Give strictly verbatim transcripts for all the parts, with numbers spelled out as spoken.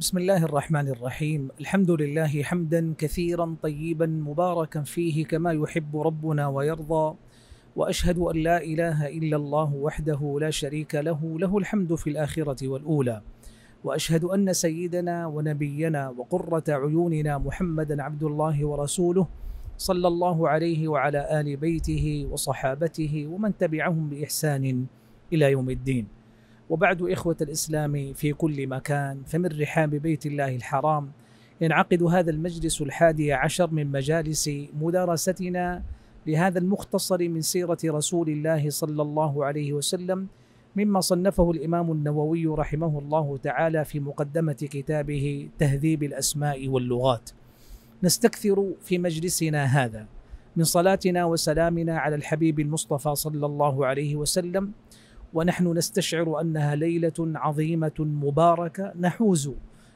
بسم الله الرحمن الرحيم. الحمد لله حمدا كثيرا طيبا مباركا فيه كما يحب ربنا ويرضى، وأشهد أن لا إله إلا الله وحده لا شريك له له الحمد في الآخرة والأولى، وأشهد أن سيدنا ونبينا وقرة عيوننا محمدا عبد الله ورسوله صلى الله عليه وعلى آل بيته وصحابته ومن تبعهم بإحسان إلى يوم الدين. وبعد إخوة الإسلام في كل مكان، فمن رحاب بيت الله الحرام ينعقد هذا المجلس الحادي عشر من مجالس مدارستنا لهذا المختصر من سيرة رسول الله صلى الله عليه وسلم، مما صنفه الإمام النووي رحمه الله تعالى في مقدمة كتابه تهذيب الأسماء واللغات. نستكثر في مجلسنا هذا من صلاتنا وسلامنا على الحبيب المصطفى صلى الله عليه وسلم، ونحن نستشعر أنها ليلة عظيمة مباركة نحوز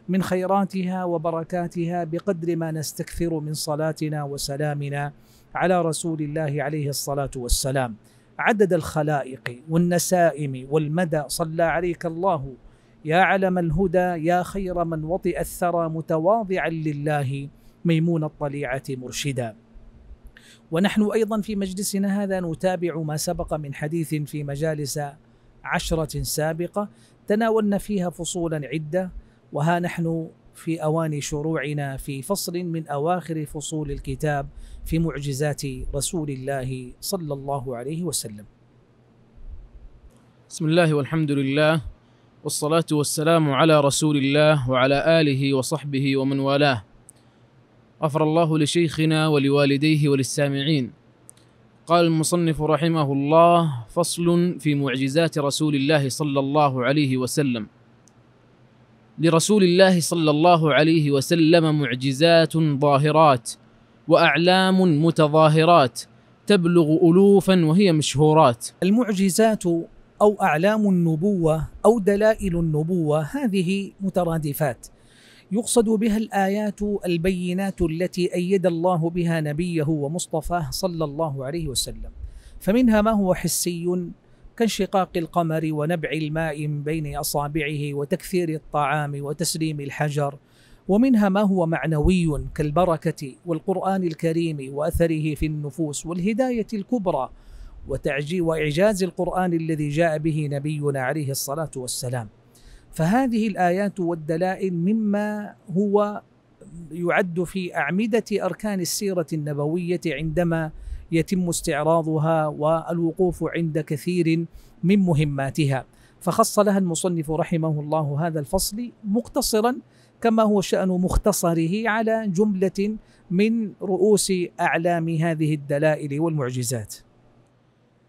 من خيراتها وبركاتها بقدر ما نستكثر من صلاتنا وسلامنا على رسول الله عليه الصلاة والسلام. عدد الخلائق والنسائم والمدى صلى عليك الله، يا علم الهدى، يا خير من وطئ الثرى متواضعا لله، ميمون الطليعة مرشدا. ونحن أيضا في مجلسنا هذا نتابع ما سبق من حديث في مجالس عشرة سابقة تناولنا فيها فصولا عدة، وها نحن في أوان شروعنا في فصل من أواخر فصول الكتاب في معجزات رسول الله صلى الله عليه وسلم. بسم الله والحمد لله والصلاة والسلام على رسول الله وعلى آله وصحبه ومن والاه. غفر الله لشيخنا ولوالديه وللسامعين. قال المصنف رحمه الله: فصل في معجزات رسول الله صلى الله عليه وسلم. لرسول الله صلى الله عليه وسلم معجزات ظاهرات وأعلام متظاهرات تبلغ ألوفا وهي مشهورات. المعجزات أو أعلام النبوة أو دلائل النبوة هذه مترادفات يقصد بها الآيات البينات التي أيد الله بها نبيه ومصطفاه صلى الله عليه وسلم، فمنها ما هو حسي كانشقاق القمر ونبع الماء من بين أصابعه وتكثير الطعام وتسليم الحجر، ومنها ما هو معنوي كالبركة والقرآن الكريم وأثره في النفوس والهداية الكبرى وإعجاز القرآن الذي جاء به نبينا عليه الصلاة والسلام. فهذه الآيات والدلائل مما هو يعد في أعمدة أركان السيرة النبوية عندما يتم استعراضها والوقوف عند كثير من مهماتها، فخص لها المصنف رحمه الله هذا الفصل مقتصرا كما هو شأن مختصره على جملة من رؤوس أعلام هذه الدلائل والمعجزات.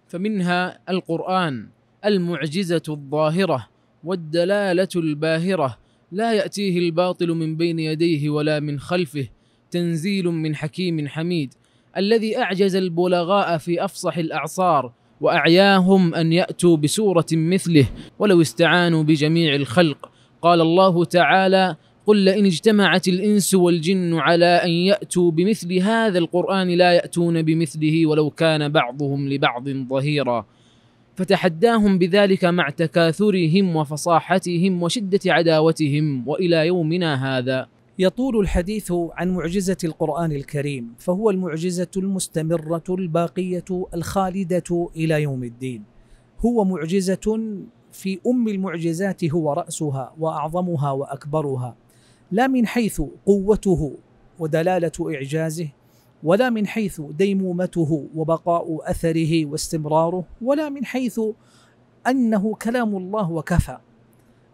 فمنها القرآن المعجزة الظاهرة والدلالة الباهرة، لا يأتيه الباطل من بين يديه ولا من خلفه، تنزيل من حكيم حميد، الذي أعجز البلغاء في أفصح الأعصار وأعياهم أن يأتوا بسورة مثله ولو استعانوا بجميع الخلق. قال الله تعالى: قل لئن اجتمعت الإنس والجن على أن يأتوا بمثل هذا القرآن لا يأتون بمثله ولو كان بعضهم لبعض ظهيرا. فتحداهم بذلك مع تكاثرهم وفصاحتهم وشدة عداوتهم وإلى يومنا هذا. يطول الحديث عن معجزة القرآن الكريم، فهو المعجزة المستمرة الباقية الخالدة إلى يوم الدين. هو معجزة في أم المعجزات، هو رأسها وأعظمها وأكبرها، لا من حيث قوته ودلالة إعجازه، ولا من حيث ديمومته وبقاء أثره واستمراره، ولا من حيث أنه كلام الله وكفى.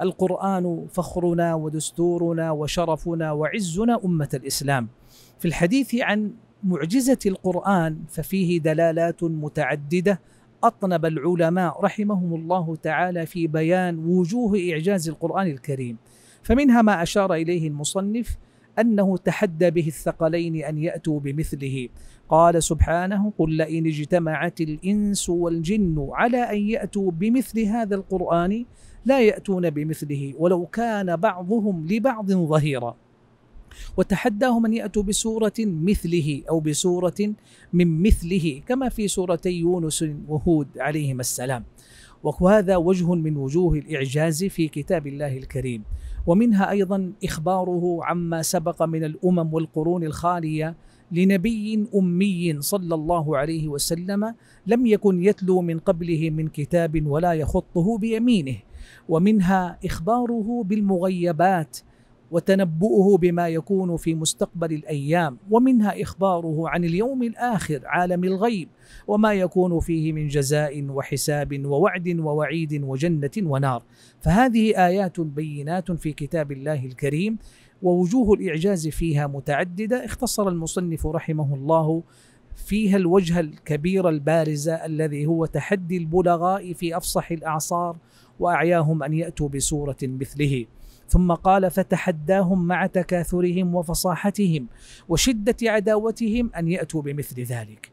القرآن فخرنا ودستورنا وشرفنا وعزنا أمة الإسلام. في الحديث عن معجزة القرآن ففيه دلالات متعددة أطنب العلماء رحمهم الله تعالى في بيان وجوه إعجاز القرآن الكريم، فمنها ما أشار إليه المصنف أنه تحدى به الثقلين أن يأتوا بمثله. قال سبحانه: قل لئن اجتمعت الإنس والجن على أن يأتوا بمثل هذا القرآن لا يأتون بمثله ولو كان بعضهم لبعض ظهيرا. وتحداهم أن يأتوا بسورة مثله أو بسورة من مثله، كما في سورتي يونس وهود عليهما السلام. وهذا وجه من وجوه الإعجاز في كتاب الله الكريم، ومنها أيضا إخباره عما سبق من الأمم والقرون الخالية لنبي أمي صلى الله عليه وسلم لم يكن يتلو من قبله من كتاب ولا يخطه بيمينه، ومنها إخباره بالمغيبات وتنبؤه بما يكون في مستقبل الأيام، ومنها إخباره عن اليوم الآخر عالم الغيب وما يكون فيه من جزاء وحساب ووعد ووعيد وجنة ونار. فهذه آيات بينات في كتاب الله الكريم، ووجوه الإعجاز فيها متعددة، اختصر المصنف رحمه الله فيها الوجه الكبير البارز الذي هو تحدي البلغاء في أفصح الأعصار وأعياهم أن يأتوا بسورة مثله. ثم قال: فتحداهم مع تكاثرهم وفصاحتهم وشدة عداوتهم أن يأتوا بمثل ذلك،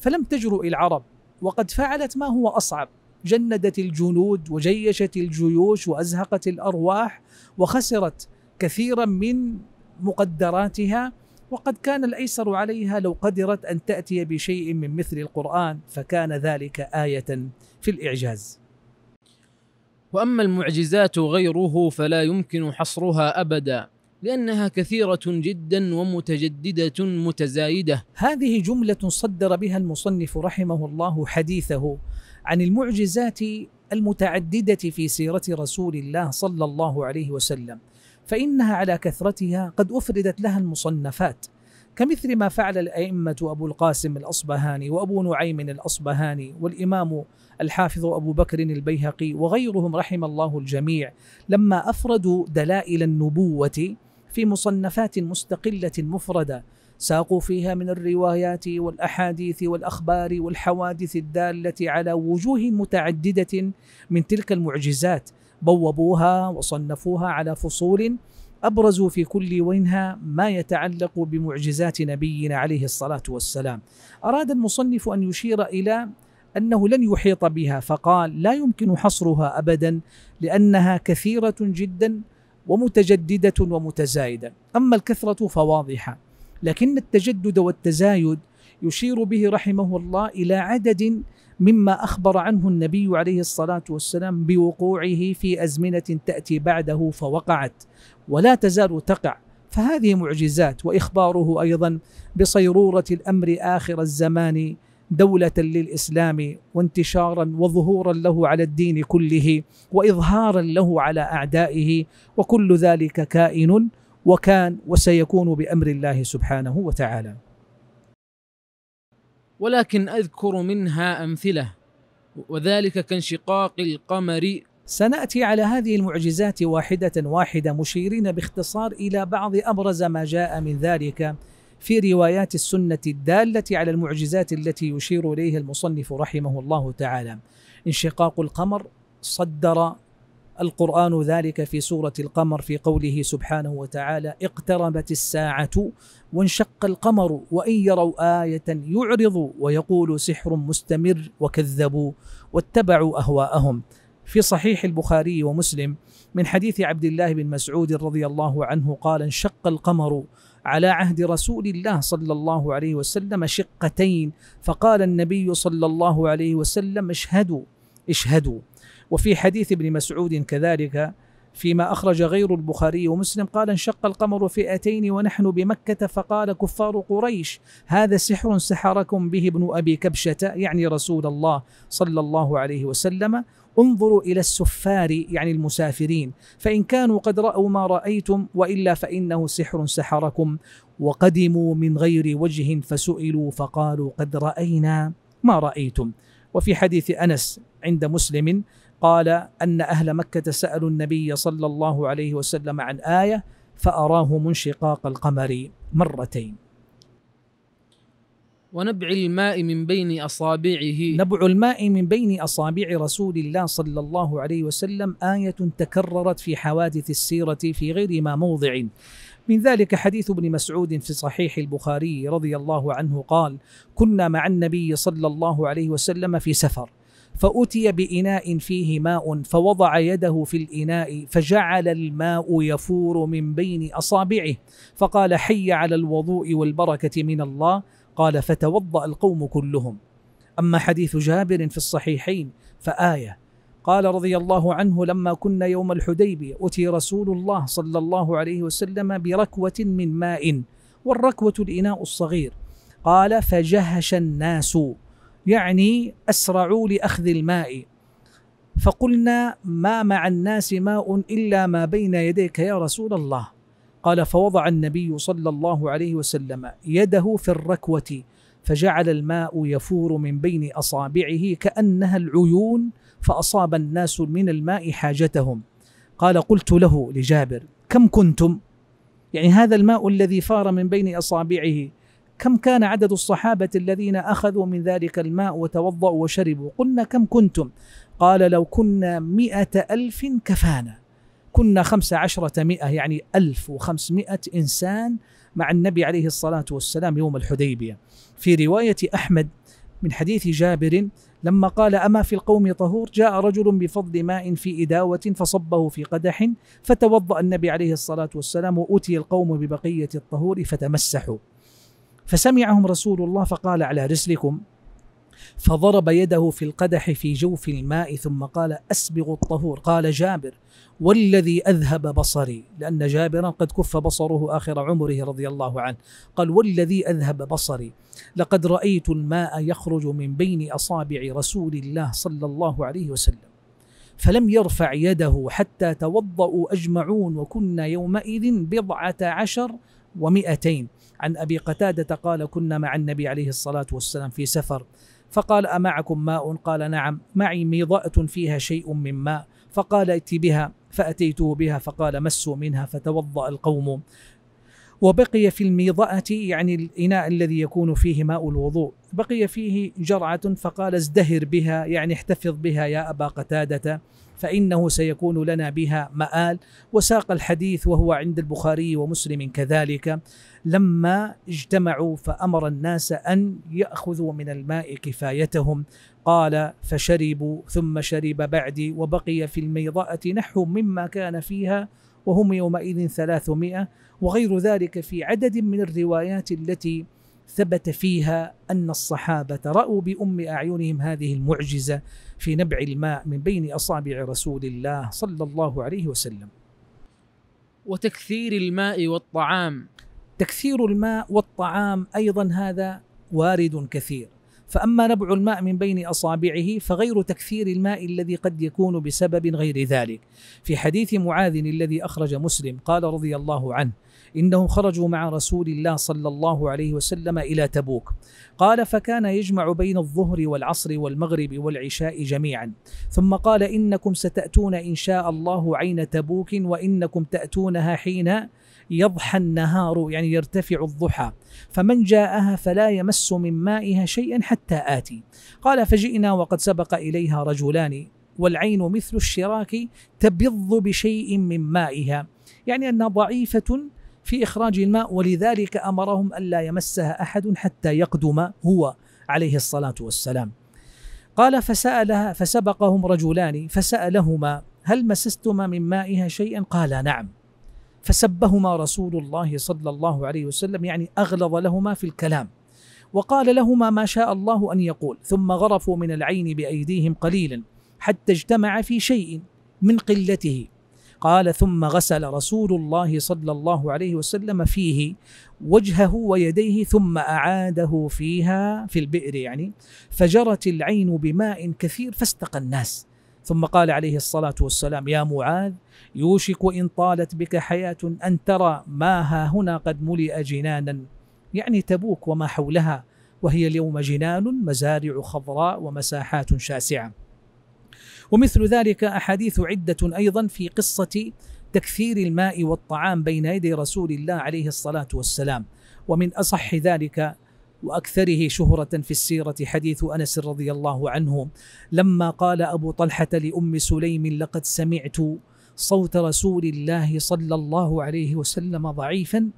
فلم تجرؤ العرب وقد فعلت ما هو أصعب، جندت الجنود وجيشت الجيوش وأزهقت الأرواح وخسرت كثيرا من مقدراتها، وقد كان الأيسر عليها لو قدرت أن تأتي بشيء من مثل القرآن، فكان ذلك آية في الإعجاز. وأما المعجزات غيره فلا يمكن حصرها أبدا، لأنها كثيرة جدا ومتجددة متزايدة. هذه جملة صدر بها المصنف رحمه الله حديثه عن المعجزات المتعددة في سيرة رسول الله صلى الله عليه وسلم، فإنها على كثرتها قد أفردت لها المصنفات، كمثل ما فعل الأئمة أبو القاسم الأصبهاني وأبو نعيم الأصبهاني والإمام الحافظ أبو بكر البيهقي وغيرهم رحم الله الجميع، لما أفردوا دلائل النبوة في مصنفات مستقلة مفردة ساقوا فيها من الروايات والأحاديث والأخبار والحوادث الدالة على وجوه متعددة من تلك المعجزات، بوّبوها وصنفوها على فصول أبرزوا في كل منها ما يتعلق بمعجزات نبينا عليه الصلاة والسلام. أراد المصنف أن يشير إلى أنه لن يحيط بها، فقال: لا يمكن حصرها أبدا لأنها كثيرة جدا ومتجددة ومتزايدة. أما الكثرة فواضحة، لكن التجدد والتزايد يشير به رحمه الله إلى عدد مما أخبر عنه النبي عليه الصلاة والسلام بوقوعه في أزمنة تأتي بعده فوقعت ولا تزال تقع، فهذه معجزات. وإخباره أيضا بصيرورة الأمر آخر الزمان دولة للإسلام وانتشارا وظهورا له على الدين كله وإظهارا له على أعدائه، وكل ذلك كائن وكان وسيكون بأمر الله سبحانه وتعالى. ولكن أذكر منها أمثلة، وذلك كانشقاق القمر. سنأتي على هذه المعجزات واحدة واحدة، مشيرين باختصار إلى بعض أبرز ما جاء من ذلك في روايات السنة الدالة على المعجزات التي يشير إليها المصنف رحمه الله تعالى. انشقاق القمر صدر القرآن ذلك في سورة القمر في قوله سبحانه وتعالى: اقتربت الساعة وانشق القمر وإن يروا آية يعرضوا ويقولوا سحر مستمر وكذبوا واتبعوا أهواءهم. في صحيح البخاري ومسلم من حديث عبد الله بن مسعود رضي الله عنه قال: انشق القمر على عهد رسول الله صلى الله عليه وسلم شقتين، فقال النبي صلى الله عليه وسلم: اشهدوا اشهدوا. وفي حديث ابن مسعود كذلك فيما أخرج غير البخاري ومسلم قال: انشق القمر فئتين ونحن بمكة، فقال كفار قريش: هذا سحر سحركم به ابن أبي كبشة، يعني رسول الله صلى الله عليه وسلم، انظروا إلى السفار يعني المسافرين، فإن كانوا قد رأوا ما رأيتم وإلا فإنه سحر سحركم. وقدموا من غير وجه فسئلوا فقالوا قد رأينا ما رأيتم. وفي حديث أنس عند مسلم قال أن أهل مكة سألوا النبي صلى الله عليه وسلم عن آية فأراه منشقاق القمر مرتين. ونبع الماء من بين أصابعه. نبع الماء من بين أصابع رسول الله صلى الله عليه وسلم آية تكررت في حوادث السيرة في غير ما موضع، من ذلك حديث ابن مسعود في صحيح البخاري رضي الله عنه قال: كنا مع النبي صلى الله عليه وسلم في سفر، فأتي بإناء فيه ماء، فوضع يده في الإناء فجعل الماء يفور من بين أصابعه، فقال: حي على الوضوء والبركة من الله، قال فتوضأ القوم كلهم. أما حديث جابر في الصحيحين فآية قال رضي الله عنه: لما كنا يوم الحديبية أتي رسول الله صلى الله عليه وسلم بركوة من ماء، والركوة الإناء الصغير. قال: فجهش الناس، يعني أسرعوا لأخذ الماء، فقلنا: ما مع الناس ماء إلا ما بين يديك يا رسول الله. قال: فوضع النبي صلى الله عليه وسلم يده في الركوة، فجعل الماء يفور من بين أصابعه كأنها العيون، فأصاب الناس من الماء حاجتهم. قال: قلت له لجابر: كم كنتم؟ يعني هذا الماء الذي فار من بين أصابعه، كم كان عدد الصحابة الذين أخذوا من ذلك الماء وتوضأوا وشربوا؟ قلنا: كم كنتم؟ قال: لو كنا مئة ألف كفانا. كنا خمس عشرة مئة، يعني ألف وخمسمائة إنسان مع النبي عليه الصلاة والسلام يوم الحديبية. في رواية أحمد من حديث جابر لما قال: أما في القوم طهور، جاء رجل بفضل ماء في إداوة فصبه في قدح، فتوضأ النبي عليه الصلاة والسلام، وأتي القوم ببقية الطهور فتمسحوا، فسمعهم رسول الله فقال: على رسلكم، فضرب يده في القدح في جوف الماء ثم قال: أسبغوا الطهور. قال جابر: والذي أذهب بصري، لأن جابرا قد كف بصره آخر عمره رضي الله عنه، قال: والذي أذهب بصري لقد رأيت الماء يخرج من بين أصابع رسول الله صلى الله عليه وسلم، فلم يرفع يده حتى توضأوا أجمعون، وكنا يومئذ بضعة عشر ومئتين. عن أبي قتادة قال: كنا مع النبي عليه الصلاة والسلام في سفر، فقال: أمعكم ماء؟ قال: نعم، معي ميضاءة فيها شيء من ماء. فقال: ائت بها، فأتيته بها، فقال: مسوا منها، فتوضأ القوم، وبقي في الميضاءة، يعني الإناء الذي يكون فيه ماء الوضوء، بقي فيه جرعة، فقال: ازدهر بها، يعني احتفظ بها يا أبا قتادة، فإنه سيكون لنا بها مآل. وساق الحديث وهو عند البخاري ومسلم كذلك، لما اجتمعوا فأمر الناس أن يأخذوا من الماء كفايتهم. قال: فشربوا، ثم شرب بعدي، وبقي في الميضاءة نحو مما كان فيها، وهم يومئذ ثلاثمائة. وغير ذلك في عدد من الروايات التي ثبت فيها أن الصحابة رأوا بأم أعينهم هذه المعجزة في نبع الماء من بين أصابع رسول الله صلى الله عليه وسلم. وتكثير الماء والطعام. تكثير الماء والطعام أيضا هذا وارد كثير. فأما نبع الماء من بين أصابعه فغير تكثير الماء الذي قد يكون بسبب غير ذلك. في حديث معاذ الذي أخرج مسلم قال رضي الله عنه: إنهم خرجوا مع رسول الله صلى الله عليه وسلم إلى تبوك. قال: فكان يجمع بين الظهر والعصر والمغرب والعشاء جميعا، ثم قال: إنكم ستأتون إن شاء الله عين تبوك، وإنكم تأتونها حين يضحى النهار، يعني يرتفع الضحى، فمن جاءها فلا يمس من مائها شيئا حتى آتي. قال: فجئنا وقد سبق إليها رجلان، والعين مثل الشراك تبض بشيء من مائها، يعني أنها ضعيفة في إخراج الماء، ولذلك أمرهم ألا يمسها أحد حتى يقدم هو عليه الصلاة والسلام. قال: فسألها، فسبقهم رجلان فسألهما: هل مسستما من مائها شيئا؟ قال: نعم. فسبهما رسول الله صلى الله عليه وسلم، يعني أغلظ لهما في الكلام، وقال لهما ما شاء الله أن يقول، ثم غرفوا من العين بأيديهم قليلا حتى اجتمع في شيء من قلته. قال: ثم غسل رسول الله صلى الله عليه وسلم فيه وجهه ويديه، ثم أعاده فيها في البئر، يعني فجرت العين بماء كثير فاستقى الناس. ثم قال عليه الصلاة والسلام: يا معاذ، يوشك إن طالت بك حياة أن ترى ما هاهنا قد ملئ جنانا، يعني تبوك وما حولها، وهي اليوم جنان، مزارع خضراء ومساحات شاسعة. ومثل ذلك أحاديث عدة أيضا في قصة تكثير الماء والطعام بين يدي رسول الله عليه الصلاة والسلام. ومن أصح ذلك وأكثره شهرة في السيرة حديث أنس رضي الله عنه لما قال أبو طلحة لأم سليم: لقد سمعت صوت رسول الله صلى الله عليه وسلم ضعيفا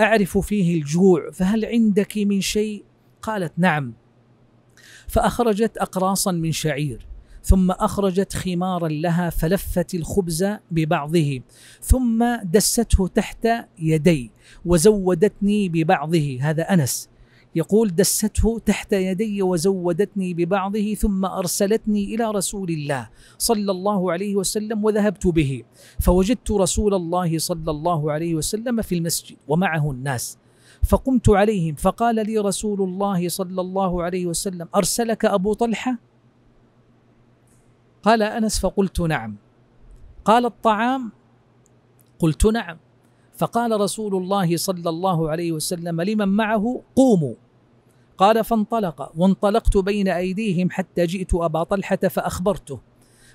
أعرف فيه الجوع، فهل عندك من شيء؟ قالت: نعم. فأخرجت أقراصا من شعير، ثم أخرجت خمارا لها، فلفت الخبز ببعضه، ثم دسته تحت يدي وزودتني ببعضه. هذا أنس، يقول دسته تحت يدي وزودتني ببعضه ثم أرسلتني إلى رسول الله صلى الله عليه وسلم وذهبت به فوجدت رسول الله صلى الله عليه وسلم في المسجد ومعه الناس فقمت عليهم فقال لي رسول الله صلى الله عليه وسلم أرسلك أبو طلحة؟ قال أنس فقلت نعم. قال الطعام؟ قلت نعم. فقال رسول الله صلى الله عليه وسلم لمن معه قوموا. قال فانطلق وانطلقت بين أيديهم حتى جئت أبا طلحة فأخبرته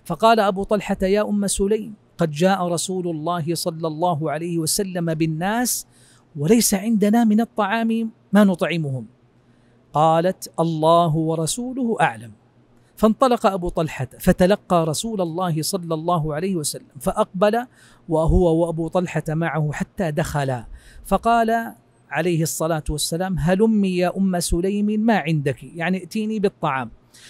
فقال أبو طلحة يا أم سليم قد جاء رسول الله صلى الله عليه وسلم بالناس وليس عندنا من الطعام ما نطعمهم. قالت الله ورسوله أعلم. فانطلق أبو طلحة فتلقى رسول الله صلى الله عليه وسلم فأقبل وهو وأبو طلحة معه حتى دخلا فقال عليه الصلاة والسلام هلمي يا أم سليم ما عندك، يعني ائتيني بالطعام.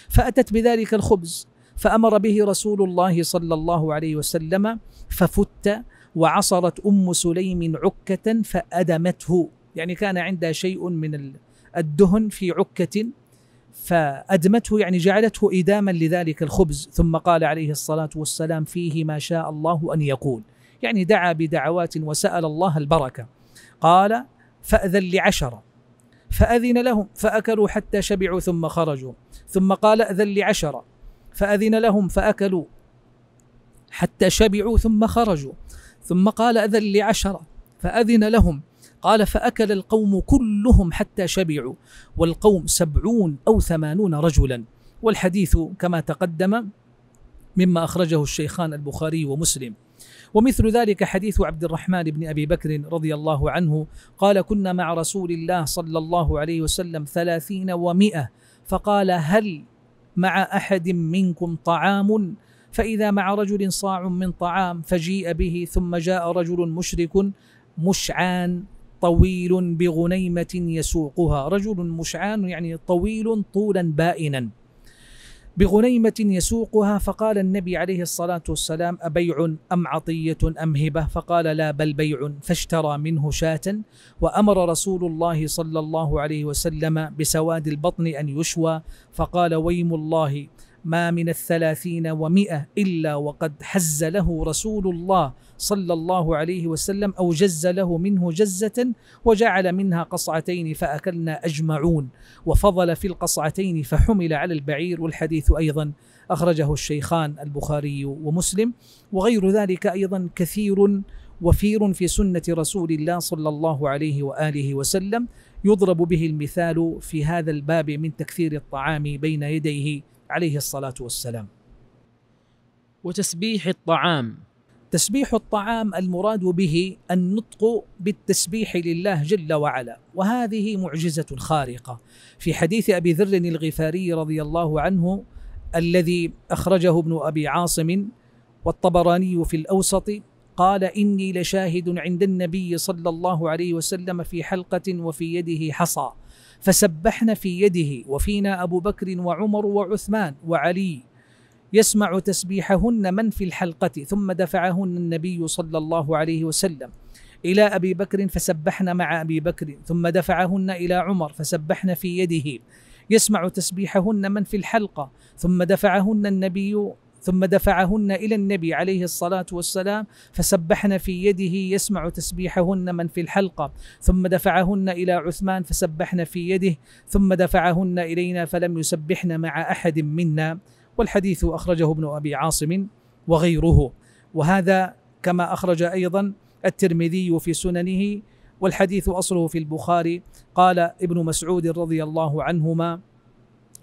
فأتت بذلك الخبز فأمر به رسول الله صلى الله عليه وسلم ففت وعصرت أم سليم عكة فأدمته، يعني كان عندها شيء من الدهن في عكة فأدمته، يعني جعلته إداما لذلك الخبز. ثم قال عليه الصلاة والسلام فيه ما شاء الله أن يقول، يعني دعا بدعوات وسأل الله البركة. قال فأذن لعشرة فأذن لهم فأكلوا حتى شبعوا ثم خرجوا. ثم قال أذن لعشرة فأذن لهم فأكلوا حتى شبعوا ثم خرجوا. ثم قال أذن لعشرة فأذن لهم. قال فأكل القوم كلهم حتى شبعوا والقوم سبعون أو ثمانون رجلا. والحديث كما تقدم مما أخرجه الشيخان البخاري ومسلم. ومثل ذلك حديث عبد الرحمن بن أبي بكر رضي الله عنه قال كنا مع رسول الله صلى الله عليه وسلم ثلاثين ومئة فقال هل مع أحد منكم طعام؟ فإذا مع رجل صاع من طعام فجيء به. ثم جاء رجل مشرك مشعان طويل بغنيمة يسوقها، رجل مشعان يعني طويل طولا بائنا بغنيمة يسوقها. فقال النبي عليه الصلاة والسلام أبيع أم عطية أم هبة؟ فقال لا بل بيع. فاشترى منه شاة وأمر رسول الله صلى الله عليه وسلم بسواد البطن أن يشوى. فقال ويم الله ما من الثلاثين ومئة إلا وقد حز له رسول الله صلى الله عليه وسلم أو جز له منه جزة وجعل منها قصعتين فأكلنا أجمعون وفضل في القصعتين فحمل على البعير. والحديث أيضا أخرجه الشيخان البخاري ومسلم. وغير ذلك أيضا كثير وفير في سنة رسول الله صلى الله عليه وآله وسلم يضرب به المثال في هذا الباب من تكثير الطعام بين يديه عليه الصلاة والسلام. وتسبيح الطعام. تسبيح الطعام المراد به النطق بالتسبيح لله جل وعلا، وهذه معجزة خارقة. في حديث أبي ذر الغفاري رضي الله عنه الذي أخرجه ابن أبي عاصم والطبراني في الأوسط قال إني لشاهد عند النبي صلى الله عليه وسلم في حلقة وفي يده حصى فسبحنا في يده وفينا أبو بكر وعمر وعثمان وعلي يسمع تسبيحهن من في الحلقة. ثم دفعهن النبي صلى الله عليه وسلم إلى أبي بكر فسبحنا مع أبي بكر، ثم دفعهن إلى عمر فسبحنا في يده يسمع تسبيحهن من في الحلقة، ثم دفعهن النبي ثم دفعهن إلى النبي عليه الصلاة والسلام فسبحن في يده يسمع تسبيحهن من في الحلقة، ثم دفعهن إلى عثمان فسبحن في يده، ثم دفعهن إلينا فلم يسبحن مع أحد منا. والحديث أخرجه ابن أبي عاصم وغيره. وهذا كما أخرج أيضا الترمذي في سننه، والحديث أصله في البخاري. قال ابن مسعود رضي الله عنهما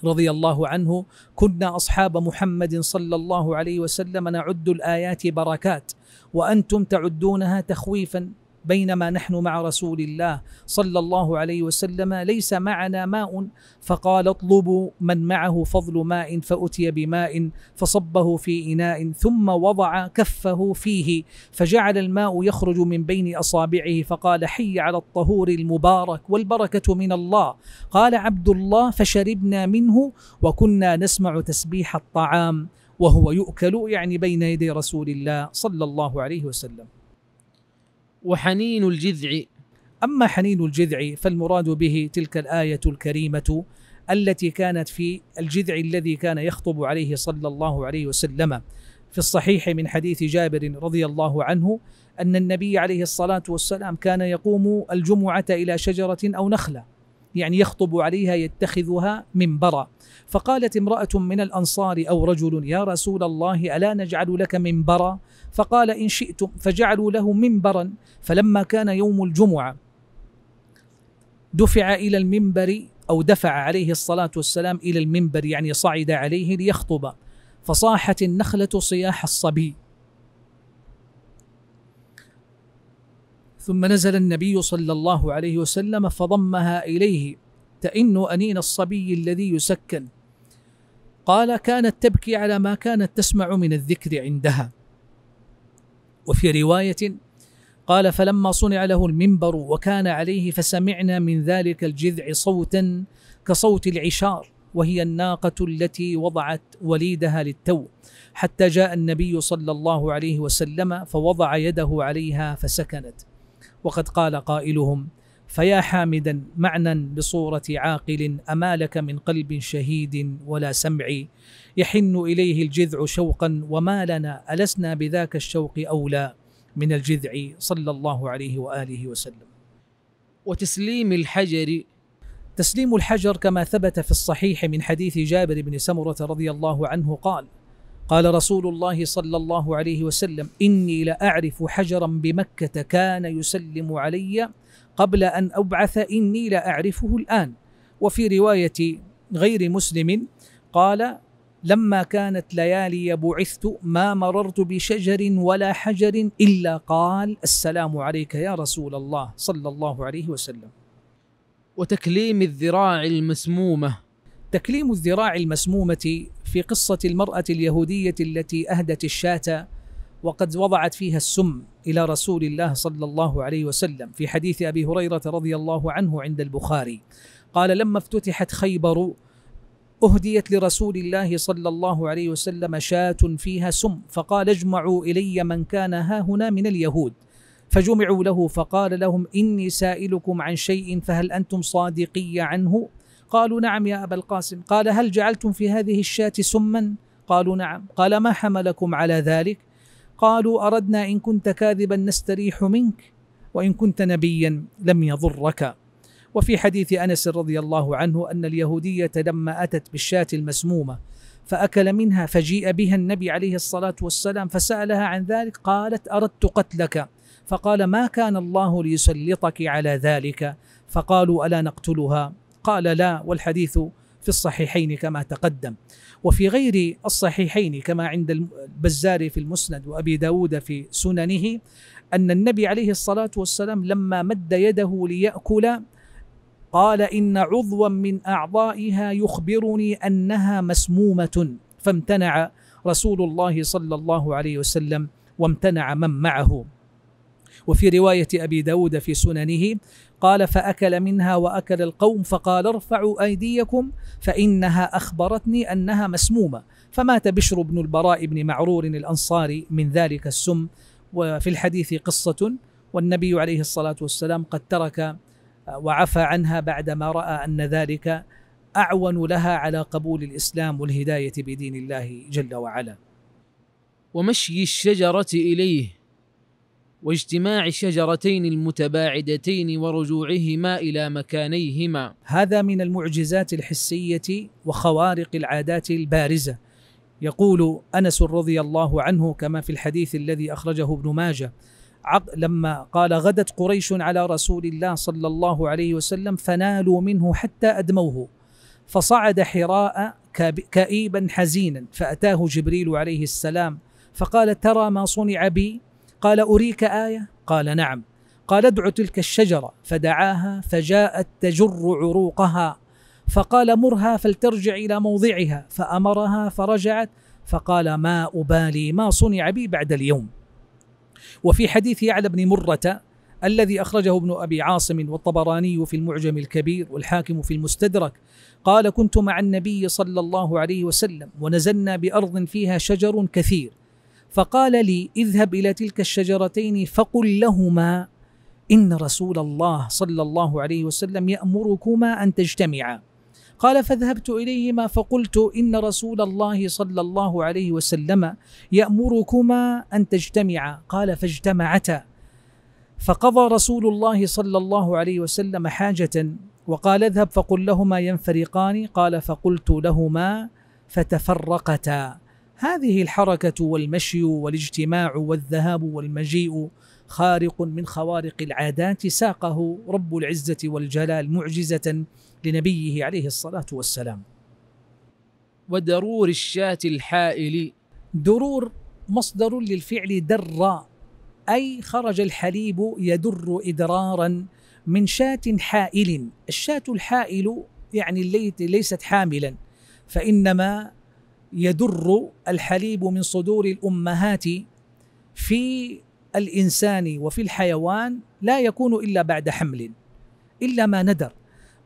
رضي الله عنه كنا أصحاب محمد صلى الله عليه وسلم نعد الآيات بركات وأنتم تعدونها تخويفا، بينما نحن مع رسول الله صلى الله عليه وسلم ليس معنا ماء. فقال اطلبوا من معه فضل ماء، فأتي بماء فصبه في إناء ثم وضع كفه فيه فجعل الماء يخرج من بين أصابعه فقال حي على الطهور المبارك والبركة من الله. قال عبد الله فشربنا منه وكنا نسمع تسبيح الطعام وهو يؤكل، يعني بين يدي رسول الله صلى الله عليه وسلم. وحنين الجذع. أما حنين الجذع فالمراد به تلك الآية الكريمة التي كانت في الجذع الذي كان يخطب عليه صلى الله عليه وسلم في الصحيح من حديث جابر رضي الله عنه أن النبي عليه الصلاة والسلام كان يقوم الجمعة إلى شجرة أو نخلة، يعني يخطب عليها يتخذها منبرا، فقالت امرأة من الأنصار أو رجل: يا رسول الله ألا نجعل لك منبرا؟ فقال: إن شئتم. فجعلوا له منبرا، فلما كان يوم الجمعة دفع إلى المنبر أو دفع عليه الصلاة والسلام إلى المنبر، يعني صعد عليه ليخطب، فصاحت النخلة صياح الصبي، ثم نزل النبي صلى الله عليه وسلم فضمها إليه تئن أنين الصبي الذي يسكن. قال: كانت تبكي على ما كانت تسمع من الذكر عندها. وفي رواية قال: فلما صنع له المنبر وكان عليه فسمعنا من ذلك الجذع صوتا كصوت العشار، وهي الناقة التي وضعت وليدها للتو، حتى جاء النبي صلى الله عليه وسلم فوضع يده عليها فسكنت. وقد قال قائلهم: فيا حامدا معنى بصورة عاقل، أما لك من قلب شهيد ولا سمع، يحن إليه الجذع شوقا وما لنا، ألسنا بذاك الشوق أولى من الجذع، صلى الله عليه وآله وسلم. وتسليم الحجر. تسليم الحجر كما ثبت في الصحيح من حديث جابر بن سمرة رضي الله عنه قال: قال رسول الله صلى الله عليه وسلم: إني لأعرف حجرا بمكة كان يسلم علي قبل أن أبعث، إني لأعرفه الآن. وفي رواية غير مسلم قال: لما كانت ليالي بعثت ما مررت بشجر ولا حجر إلا قال: السلام عليك يا رسول الله، صلى الله عليه وسلم. وتكليم الذراع المسمومة. تكليم الذراع المسمومة في قصة المرأة اليهودية التي أهدت الشاة وقد وضعت فيها السم إلى رسول الله صلى الله عليه وسلم، في حديث أبي هريرة رضي الله عنه عند البخاري قال: لما افتتحت خيبر أهديت لرسول الله صلى الله عليه وسلم شاة فيها سم، فقال: اجمعوا إلي من كان هاهنا من اليهود، فجمعوا له فقال لهم: إني سائلكم عن شيء فهل أنتم صادقي عنه؟ قالوا: نعم يا أبا القاسم. قال: هل جعلتم في هذه الشاة سما؟ قالوا: نعم. قال: ما حملكم على ذلك؟ قالوا: أردنا إن كنت كاذبا نستريح منك، وإن كنت نبيا لم يضرك. وفي حديث أنس رضي الله عنه أن اليهودية لما أتت بالشاة المسمومة فأكل منها فجيء بها النبي عليه الصلاة والسلام فسألها عن ذلك، قالت: أردت قتلك، فقال: ما كان الله ليسلطك على ذلك. فقالوا: ألا نقتلها؟ قال: لا. والحديث في الصحيحين كما تقدم، وفي غير الصحيحين كما عند البزاري في المسند وأبي داود في سننه أن النبي عليه الصلاة والسلام لما مد يده ليأكل قال: إن عضوا من أعضائها يخبرني أنها مسمومة، فامتنع رسول الله صلى الله عليه وسلم وامتنع من معه. وفي رواية أبي داود في سننه قال: فأكل منها وأكل القوم، فقال: ارفعوا أيديكم فإنها أخبرتني أنها مسمومة، فمات بشر بن البراء بن معرور الأنصاري من ذلك السم. وفي الحديث قصة والنبي عليه الصلاة والسلام قد ترك وعفى عنها بعدما رأى أن ذلك أعون لها على قبول الإسلام والهداية بدين الله جل وعلا. ومشي الشجرة إليه، واجتماع الشجرتين المتباعدتين ورجوعهما إلى مكانيهما. هذا من المعجزات الحسية وخوارق العادات البارزة. يقول أنس رضي الله عنه كما في الحديث الذي أخرجه ابن ماجه لما قال: غدت قريش على رسول الله صلى الله عليه وسلم فنالوا منه حتى أدموه، فصعد حراء كئيبا حزينا، فأتاه جبريل عليه السلام فقال: ترى ما صنع بي؟ قال: أريك آية؟ قال: نعم. قال: ادع تلك الشجرة، فدعاها فجاءت تجر عروقها، فقال: مرها فلترجع إلى موضعها، فأمرها فرجعت، فقال: ما أبالي ما صنع بي بعد اليوم. وفي حديث يعلى بن مرة الذي أخرجه ابن أبي عاصم والطبراني في المعجم الكبير والحاكم في المستدرك قال: كنت مع النبي صلى الله عليه وسلم ونزلنا بأرض فيها شجر كثير، فقال لي: اذهب إلى تلك الشجرتين فقل لهما إن رسول الله صلى الله عليه وسلم يأمركما أن تجتمعا. قال فذهبت إليهما فقلت إن رسول الله صلى الله عليه وسلم يأمركما أن تجتمعا. قال فاجتمعتا، فقضى رسول الله صلى الله عليه وسلم حاجة وقال اذهب فقل لهما ينفرقان. قال فقلت لهما فتفرقتا. هذه الحركة والمشي والاجتماع والذهاب والمجيء خارق من خوارق العادات ساقه رب العزة والجلال معجزة لنبيه عليه الصلاة والسلام. ودرور الشاة الحائل، درور مصدر للفعل در، أي خرج الحليب يدر إدرارا من شاة حائل. الشاة الحائل يعني التي ليست حاملا، فإنما يدر الحليب من صدور الأمهات في الإنسان وفي الحيوان، لا يكون إلا بعد حمل إلا ما ندر.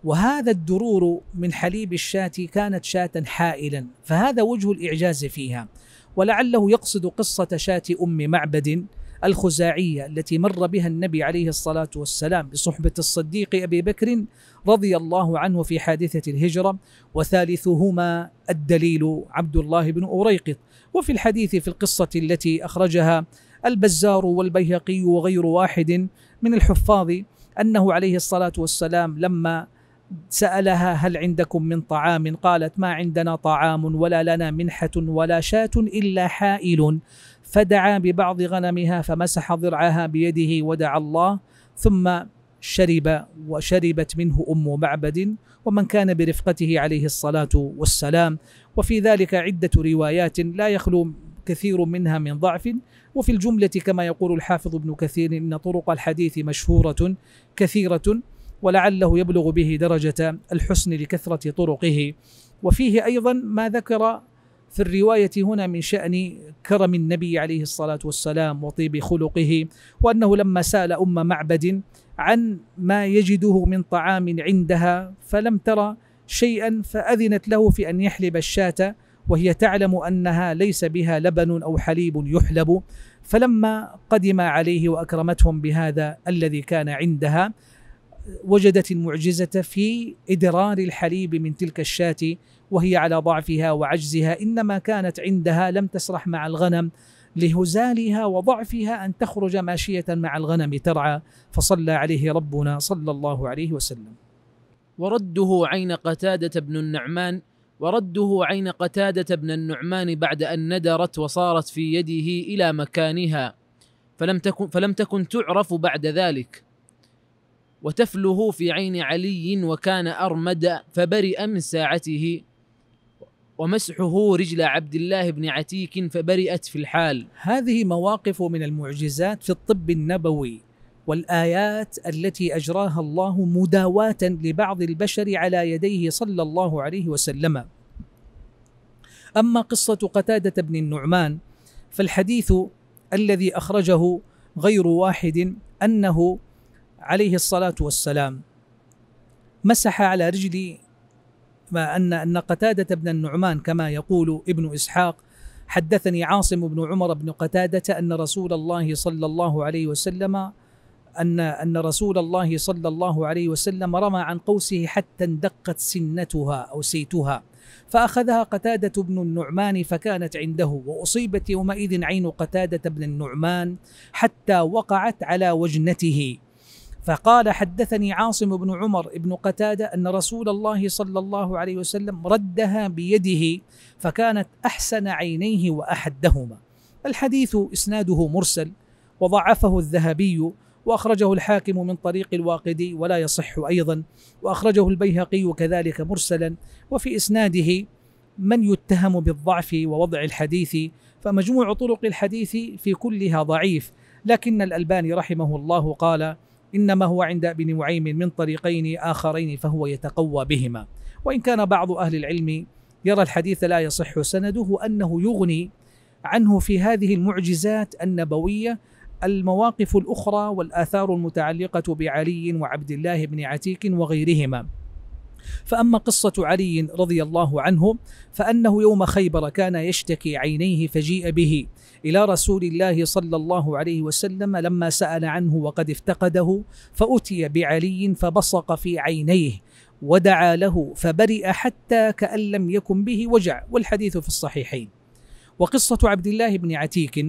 وهذا الدرور من حليب الشاة كانت شاة حائلا، فهذا وجه الإعجاز فيها. ولعله يقصد قصة شاة أم معبد الخزاعية التي مر بها النبي عليه الصلاة والسلام بصحبة الصديق أبي بكر رضي الله عنه في حادثة الهجرة، وثالثهما الدليل عبد الله بن أريقط. وفي الحديث في القصة التي أخرجها البزار والبيهقي وغير واحد من الحفاظ أنه عليه الصلاة والسلام لما سألها هل عندكم من طعام؟ قالت ما عندنا طعام ولا لنا منحة ولا شاة إلا حائل، فدعا ببعض غنمها فمسح ضرعها بيده ودعا الله، ثم شرب وشربت منه أم معبد ومن كان برفقته عليه الصلاة والسلام. وفي ذلك عدة روايات لا يخلو كثير منها من ضعف، وفي الجملة كما يقول الحافظ ابن كثير إن طرق الحديث مشهورة كثيرة، ولعله يبلغ به درجة الحسن لكثرة طرقه. وفيه أيضا ما ذكر في الرواية هنا من شأن كرم النبي عليه الصلاة والسلام وطيب خلقه، وأنه لما سأل أم معبد عن ما يجده من طعام عندها فلم ترى شيئا، فأذنت له في أن يحلب الشاة وهي تعلم أنها ليس بها لبن أو حليب يحلب. فلما قدم عليه وأكرمتهم بهذا الذي كان عندها وجدت المعجزة في إدرار الحليب من تلك الشاة وهي على ضعفها وعجزها، إنما كانت عندها لم تسرح مع الغنم لهزالها وضعفها أن تخرج ماشية مع الغنم ترعى. فصلى عليه ربنا صلى الله عليه وسلم. ورده عين قتادة بن النعمان ورده عين قتادة بن النعمان بعد أن ندرت وصارت في يده إلى مكانها، فلم تكن, فلم تكن تعرف بعد ذلك. وتفله في عين علي وكان أرمد فبرئ من ساعته، ومسحه رجل عبد الله بن عتيك فبرئت في الحال. هذه مواقف من المعجزات في الطب النبوي والآيات التي أجراها الله مداواة لبعض البشر على يديه صلى الله عليه وسلم. أما قصة قتادة بن النعمان فالحديث الذي أخرجه غير واحد أنه عليه الصلاة والسلام مسح على رجلي، ما أن أن قتادة بن النعمان كما يقول ابن إسحاق حدثني عاصم بن عمر بن قتادة أن رسول الله صلى الله عليه وسلم أن أن رسول الله صلى الله عليه وسلم رمى عن قوسه حتى اندقت سنتها أو سيتها، فأخذها قتادة بن النعمان فكانت عنده، وأصيبت يومئذ عين قتادة بن النعمان حتى وقعت على وجنته. فقال حدثني عاصم بن عمر بن قتادة أن رسول الله صلى الله عليه وسلم ردها بيده فكانت أحسن عينيه وأحدهما. الحديث إسناده مرسل وضعفه الذهبي وأخرجه الحاكم من طريق الواقدي ولا يصح أيضا، وأخرجه البيهقي كذلك مرسلا. وفي إسناده من يتهم بالضعف ووضع الحديث، فمجموع طرق الحديث في كلها ضعيف، لكن الألباني رحمه الله قال إنما هو عند ابن نعيم من طريقين آخرين فهو يتقوى بهما. وإن كان بعض أهل العلم يرى الحديث لا يصح سنده أنه يغني عنه في هذه المعجزات النبوية المواقف الأخرى والآثار المتعلقة بعلي وعبد الله بن عتيك وغيرهما. فأما قصة علي رضي الله عنه فأنه يوم خيبر كان يشتكي عينيه فجيء به إلى رسول الله صلى الله عليه وسلم لما سأل عنه وقد افتقده، فأتي بعلي فبصق في عينيه ودعا له فبرئ حتى كأن لم يكن به وجع، والحديث في الصحيحين. وقصة عبد الله بن عتيك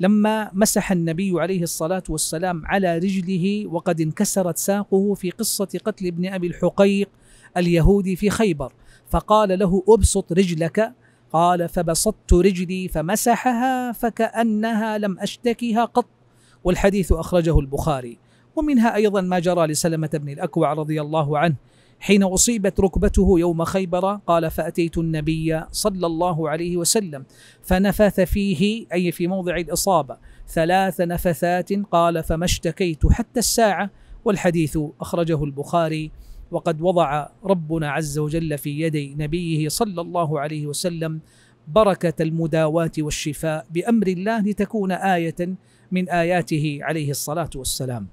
لما مسح النبي عليه الصلاة والسلام على رجله وقد انكسرت ساقه في قصة قتل ابن أبي الحقيق اليهودي في خيبر، فقال له أبسط رجلك، قال فبسطت رجلي فمسحها فكأنها لم أشتكها قط، والحديث أخرجه البخاري. ومنها أيضا ما جرى لسلمة بن الأكوع رضي الله عنه حين أصيبت ركبته يوم خيبر، قال فأتيت النبي صلى الله عليه وسلم فنفث فيه، أي في موضع الإصابة، ثلاث نفثات، قال فما اشتكيت حتى الساعة، والحديث أخرجه البخاري. وقد وضع ربنا عز وجل في يدي نبيه صلى الله عليه وسلم بركة المداواة والشفاء بأمر الله لتكون آية من آياته عليه الصلاة والسلام.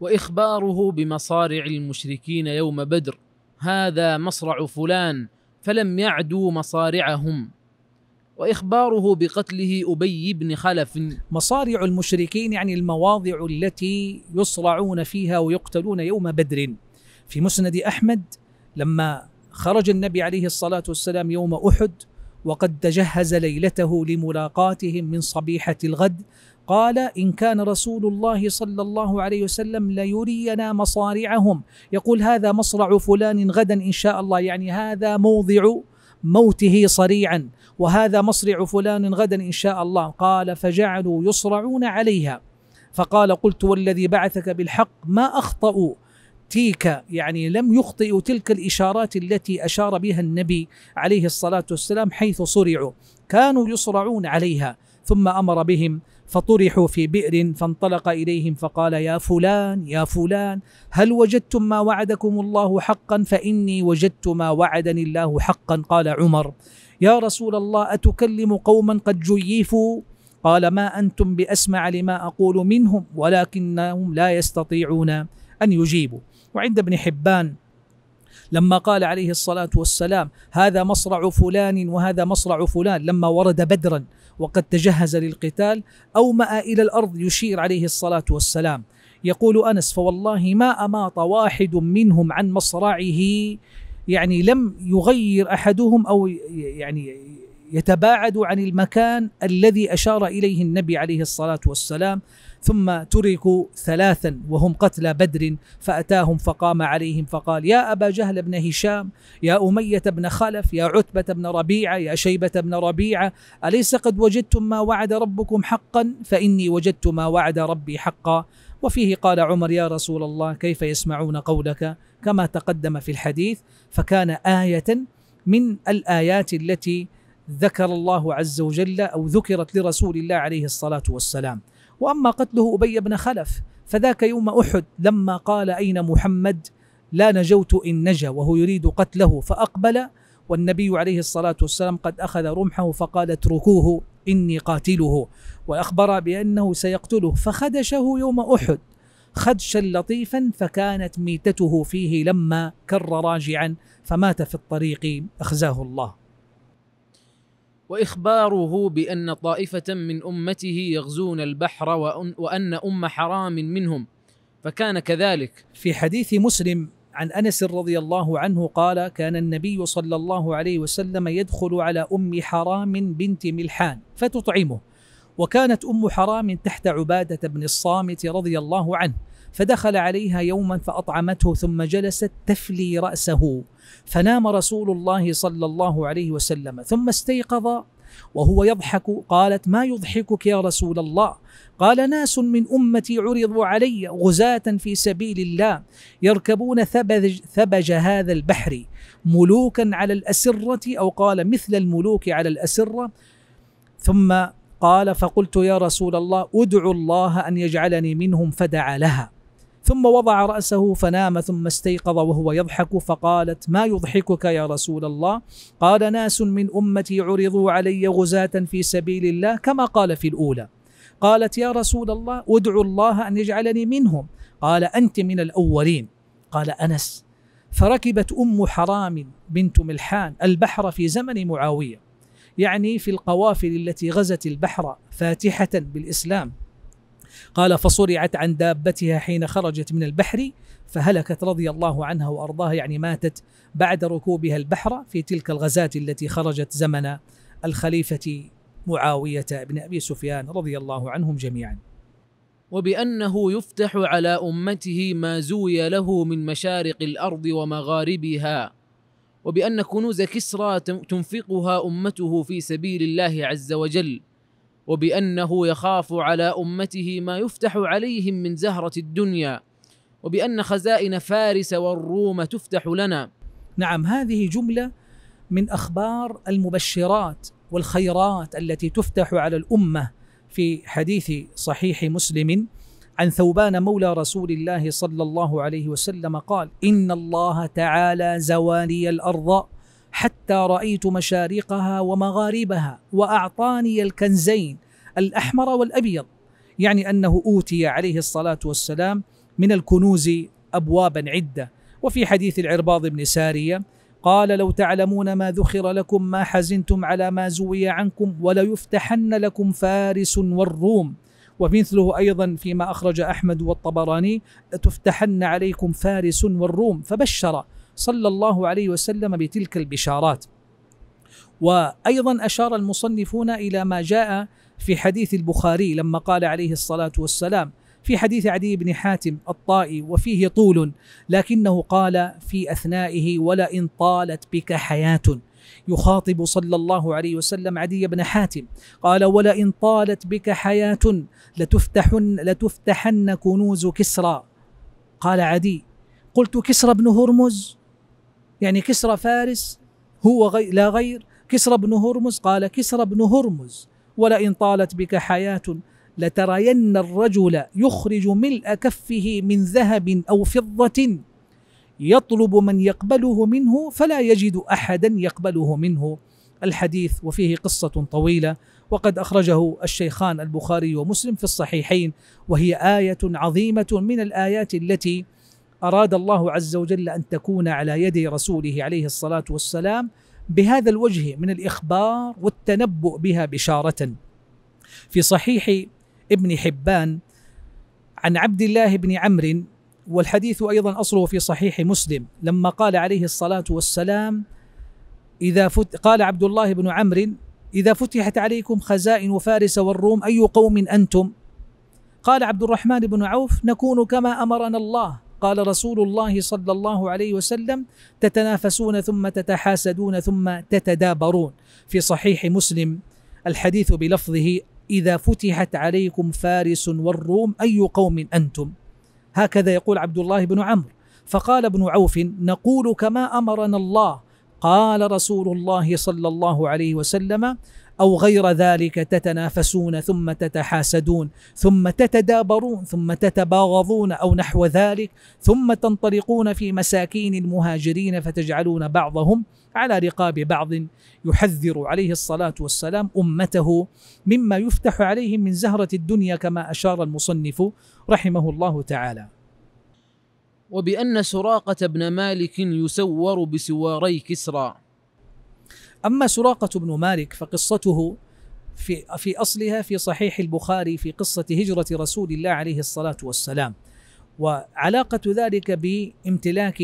وإخباره بمصارع المشركين يوم بدر، هذا مصرع فلان، فلم يعدوا مصارعهم. وإخباره بقتله أبي بن خلف. مصارع المشركين يعني المواضع التي يصرعون فيها ويقتلون يوم بدر. في مسند أحمد لما خرج النبي عليه الصلاة والسلام يوم أحد وقد تجهز ليلته لملاقاتهم من صبيحة الغد، قال إن كان رسول الله صلى الله عليه وسلم ليرينا مصارعهم، يقول هذا مصرع فلان غدا إن شاء الله، يعني هذا موضع موته صريعا، وهذا مصرع فلان غدا إن شاء الله. قال فجعلوا يصرعون عليها، فقال قلت والذي بعثك بالحق ما أخطأوا تيك، يعني لم يخطئوا تلك الإشارات التي أشار بها النبي عليه الصلاة والسلام حيث صرعوا، كانوا يصرعون عليها. ثم أمر بهم فطرحوا في بئر فانطلق إليهم فقال يا فلان يا فلان هل وجدتم ما وعدكم الله حقا؟ فإني وجدت ما وعدني الله حقا. قال عمر يا رسول الله أتكلم قوما قد جيفوا؟ قال ما أنتم بأسمع لما أقول منهم ولكنهم لا يستطيعون أن يجيبوا. وعند ابن حبان لما قال عليه الصلاة والسلام هذا مصرع فلان وهذا مصرع فلان لما ورد بدرا وقد تجهز للقتال أومأ إلى الأرض يشير عليه الصلاة والسلام. يقول أنس فوالله ما أماط واحد منهم عن مصرعه، يعني لم يغير أحدهم أو يعني يتباعد عن المكان الذي أشار إليه النبي عليه الصلاة والسلام. ثم تركوا ثلاثا وهم قتلى بدر، فأتاهم فقام عليهم فقال يا أبا جهل بن هشام، يا أمية بن خلف، يا عتبة بن ربيعة، يا شيبة بن ربيعة، أليس قد وجدتم ما وعد ربكم حقا؟ فإني وجدت ما وعد ربي حقا. وفيه قال عمر يا رسول الله كيف يسمعون قولك كما تقدم في الحديث، فكان آية من الآيات التي ذكر الله عز وجل أو ذكرت لرسول الله عليه الصلاة والسلام. وأما قتله أبي بن خلف فذاك يوم أحد لما قال أين محمد؟ لا نجوت إن نجا، وهو يريد قتله فأقبل، والنبي عليه الصلاة والسلام قد أخذ رمحه فقال اتركوه إني قاتله، وأخبر بأنه سيقتله، فخدشه يوم أحد خدشا لطيفا فكانت ميتته فيه لما كر راجعا فمات في الطريق أخزاه الله. وإخباره بأن طائفة من أمته يغزون البحر وأن أم حرام منهم فكان كذلك. في حديث مسلم عن أنس رضي الله عنه قال كان النبي صلى الله عليه وسلم يدخل على أم حرام بنت ملحان فتطعمه، وكانت أم حرام تحت عبادة بن الصامت رضي الله عنه، فدخل عليها يوما فأطعمته ثم جلست تفلي رأسه، فنام رسول الله صلى الله عليه وسلم ثم استيقظ وهو يضحك، قالت ما يضحكك يا رسول الله؟ قال ناس من أمتي عرضوا علي غزاة في سبيل الله يركبون ثبج, ثبج هذا البحر ملوكا على الأسرة، أو قال مثل الملوك على الأسرة. ثم قال فقلت يا رسول الله أدعو الله أن يجعلني منهم، فدعا لها ثم وضع رأسه فنام ثم استيقظ وهو يضحك، فقالت ما يضحكك يا رسول الله؟ قال ناس من أمتي عرضوا علي غزاة في سبيل الله كما قال في الأولى. قالت يا رسول الله أدعو الله أن يجعلني منهم، قال أنت من الأولين. قال أنس فركبت أم حرام بنت ملحان البحر في زمن معاوية، يعني في القوافل التي غزت البحر فاتحة بالإسلام. قال فصرعت عن دابتها حين خرجت من البحر فهلكت رضي الله عنها وأرضاها، يعني ماتت بعد ركوبها البحر في تلك الغزاة التي خرجت زمن الخليفة معاوية بن أبي سفيان رضي الله عنهم جميعا. وبأنه يفتح على أمته ما زوي له من مشارق الأرض ومغاربها، وبأن كنوز كسرى تنفقها أمته في سبيل الله عز وجل، وبأنه يخاف على أمته ما يفتح عليهم من زهرة الدنيا، وبأن خزائن فارس والروم تفتح لنا. نعم، هذه جملة من أخبار المبشرات والخيرات التي تفتح على الأمة في حديث صحيح مسلم عن ثوبان مولى رسول الله صلى الله عليه وسلم قال: إن الله تعالى زوالي الأرض حتى رأيت مشارقها ومغاربها وأعطاني الكنزين الأحمر والأبيض، يعني أنه أوتي عليه الصلاة والسلام من الكنوز أبوابا عدة. وفي حديث العرباض بن سارية قال: لو تعلمون ما ذخر لكم ما حزنتم على ما زوي عنكم وليفتحن لكم فارس والروم. ومثله أيضا فيما أخرج أحمد والطبراني: تفتحن عليكم فارس والروم. فبشر صلى الله عليه وسلم بتلك البشارات. وأيضا أشار المصنفون إلى ما جاء في حديث البخاري لما قال عليه الصلاة والسلام في حديث عدي بن حاتم الطائي، وفيه طول، لكنه قال في أثنائه: ولئن طالت بك حياة. يخاطب صلى الله عليه وسلم عدي بن حاتم قال: ولئن طالت بك حياة لتفتحن, لتفتحن كنوز كسرى. قال عدي: قلت كسرى بن هرمز؟ يعني كسرى فارس هو غير لا غير كسرى بن هرمز؟ قال: كسرى بن هرمز. ولئن طالت بك حياة لترين الرجل يخرج ملء كفه من ذهب أو فضة يطلب من يقبله منه فلا يجد أحدا يقبله منه. الحديث وفيه قصة طويلة، وقد أخرجه الشيخان البخاري ومسلم في الصحيحين، وهي آية عظيمة من الآيات التي أراد الله عز وجل أن تكون على يد رسوله عليه الصلاة والسلام بهذا الوجه من الإخبار والتنبؤ بها بشارة. في صحيح ابن حبان عن عبد الله بن عمرو، والحديث أيضا أصله في صحيح مسلم، لما قال عليه الصلاة والسلام إذا فت... قال عبد الله بن عمرو: إذا فتحت عليكم خزائن فارس والروم أي قوم أنتم؟ قال عبد الرحمن بن عوف: نكون كما أمرنا الله. قال رسول الله صلى الله عليه وسلم: تتنافسون ثم تتحاسدون ثم تتدابرون. في صحيح مسلم الحديث بلفظه: إذا فتحت عليكم فارس والروم أي قوم أنتم؟ هكذا يقول عبد الله بن عمرو. فقال ابن عوف: نقول كما أمرنا الله. قال رسول الله صلى الله عليه وسلم: أو غير ذلك، تتنافسون ثم تتحاسدون ثم تتدابرون ثم تتباغضون أو نحو ذلك، ثم تنطلقون في مساكين المهاجرين فتجعلون بعضهم على رقاب بعض. يحذر عليه الصلاة والسلام أمته مما يفتح عليهم من زهرة الدنيا كما أشار المصنف رحمه الله تعالى. وبأن سراقة بن مالك يسور بسواري كسرى. أما سراقة بن مالك فقصته في, في أصلها في صحيح البخاري في قصة هجرة رسول الله عليه الصلاة والسلام، وعلاقة ذلك بامتلاك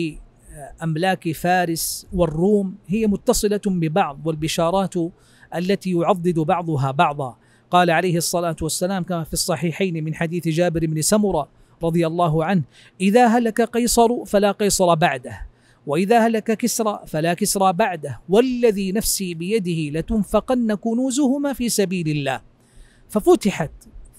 أملاك فارس والروم هي متصلة ببعض، والبشارات التي يعضد بعضها بعضا. قال عليه الصلاة والسلام كما في الصحيحين من حديث جابر بن سمرة رضي الله عنه: إذا هلك قيصر فلا قيصر بعده، وإذا هلك كسرى فلا كسرى بعده، والذي نفسي بيده لتنفقن كنوزهما في سبيل الله. ففتحت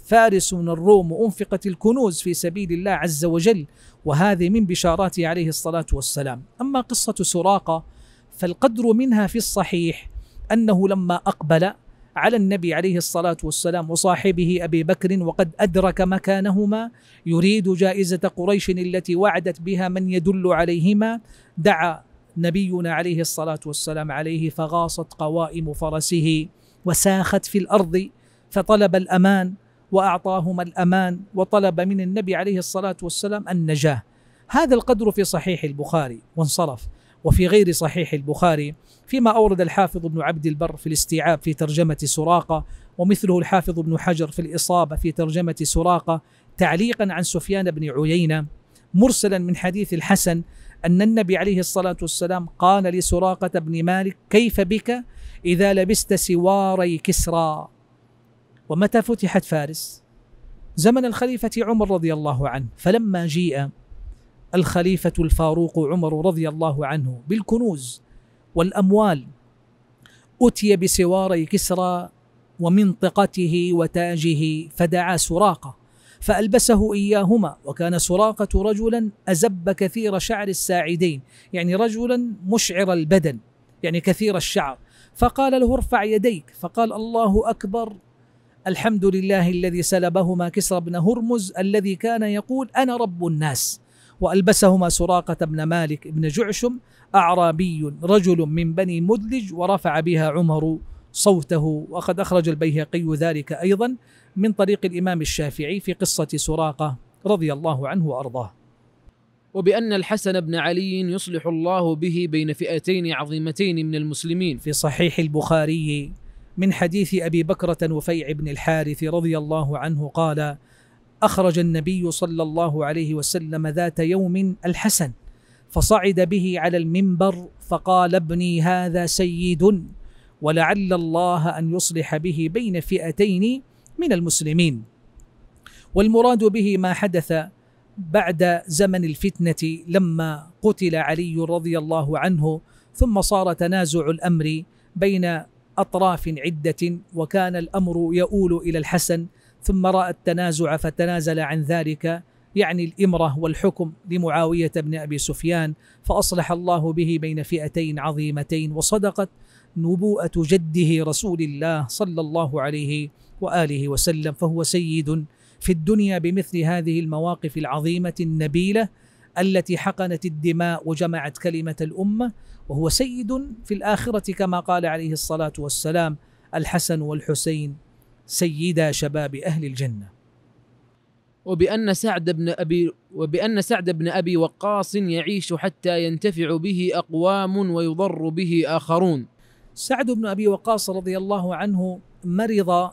فارس من الروم وأنفقت الكنوز في سبيل الله عز وجل، وهذه من بشاراته عليه الصلاة والسلام. أما قصة سراقة فالقدر منها في الصحيح أنه لما أقبل على النبي عليه الصلاة والسلام وصاحبه أبي بكر وقد أدرك مكانهما يريد جائزة قريش التي وعدت بها من يدل عليهما، دعا نبينا عليه الصلاة والسلام عليه فغاصت قوائم فرسه وساخت في الأرض، فطلب الأمان وأعطاهما الأمان، وطلب من النبي عليه الصلاة والسلام النجاة. هذا القدر في صحيح البخاري وانصرف، وفي غير صحيح البخاري فيما أورد الحافظ ابن عبد البر في الاستيعاب في ترجمة سراقة، ومثله الحافظ ابن حجر في الإصابة في ترجمة سراقة تعليقا عن سفيان بن عيينة مرسلا من حديث الحسن أن النبي عليه الصلاة والسلام قال لسراقة بن مالك: كيف بك إذا لبست سواري كسرى؟ ومتى فتحت فارس؟ زمن الخليفة عمر رضي الله عنه. فلما جيء الخليفة الفاروق عمر رضي الله عنه بالكنوز والأموال أتي بسواري كسرى ومنطقته وتاجه، فدعا سراقة فألبسه إياهما، وكان سراقة رجلا أزب كثير شعر الساعدين، يعني رجلا مشعر البدن، يعني كثير الشعر، فقال له: ارفع يديك. فقال: الله أكبر، الحمد لله الذي سلبهما كسرى بن هرمز الذي كان يقول: أنا رب الناس. وألبسهما سراقة بن مالك بن جعشم أعرابي رجل من بني مدلج، ورفع بها عمر صوته. وقد أخرج البيهقي ذلك أيضا من طريق الإمام الشافعي في قصة سراقة رضي الله عنه وأرضاه. وبأن الحسن بن علي يصلح الله به بين فئتين عظيمتين من المسلمين في صحيح البخاري من حديث أبي بكرة وفيع بن الحارث رضي الله عنه قال: أخرج النبي صلى الله عليه وسلم ذات يوم الحسن فصعد به على المنبر فقال: ابني هذا سيد، ولعل الله أن يصلح به بين فئتين من المسلمين. والمراد به ما حدث بعد زمن الفتنة لما قتل علي رضي الله عنه، ثم صار تنازع الأمر بين أطراف عدة، وكان الأمر يؤول إلى الحسن، ثم رأى التنازع فتنازل عن ذلك، يعني الإمرة والحكم لمعاوية بن أبي سفيان، فأصلح الله به بين فئتين عظيمتين. وصدقت نبوءة جده رسول الله صلى الله عليه وآله وسلم، فهو سيد في الدنيا بمثل هذه المواقف العظيمة النبيلة التي حقنت الدماء وجمعت كلمة الأمة، وهو سيد في الآخرة كما قال عليه الصلاة والسلام: الحسن والحسين سيدا شباب أهل الجنة. وبأن سعد بن أبي وبأن سعد بن أبي وقاص يعيش حتى ينتفع به أقوام ويضر به آخرون. سعد بن أبي وقاص رضي الله عنه مرض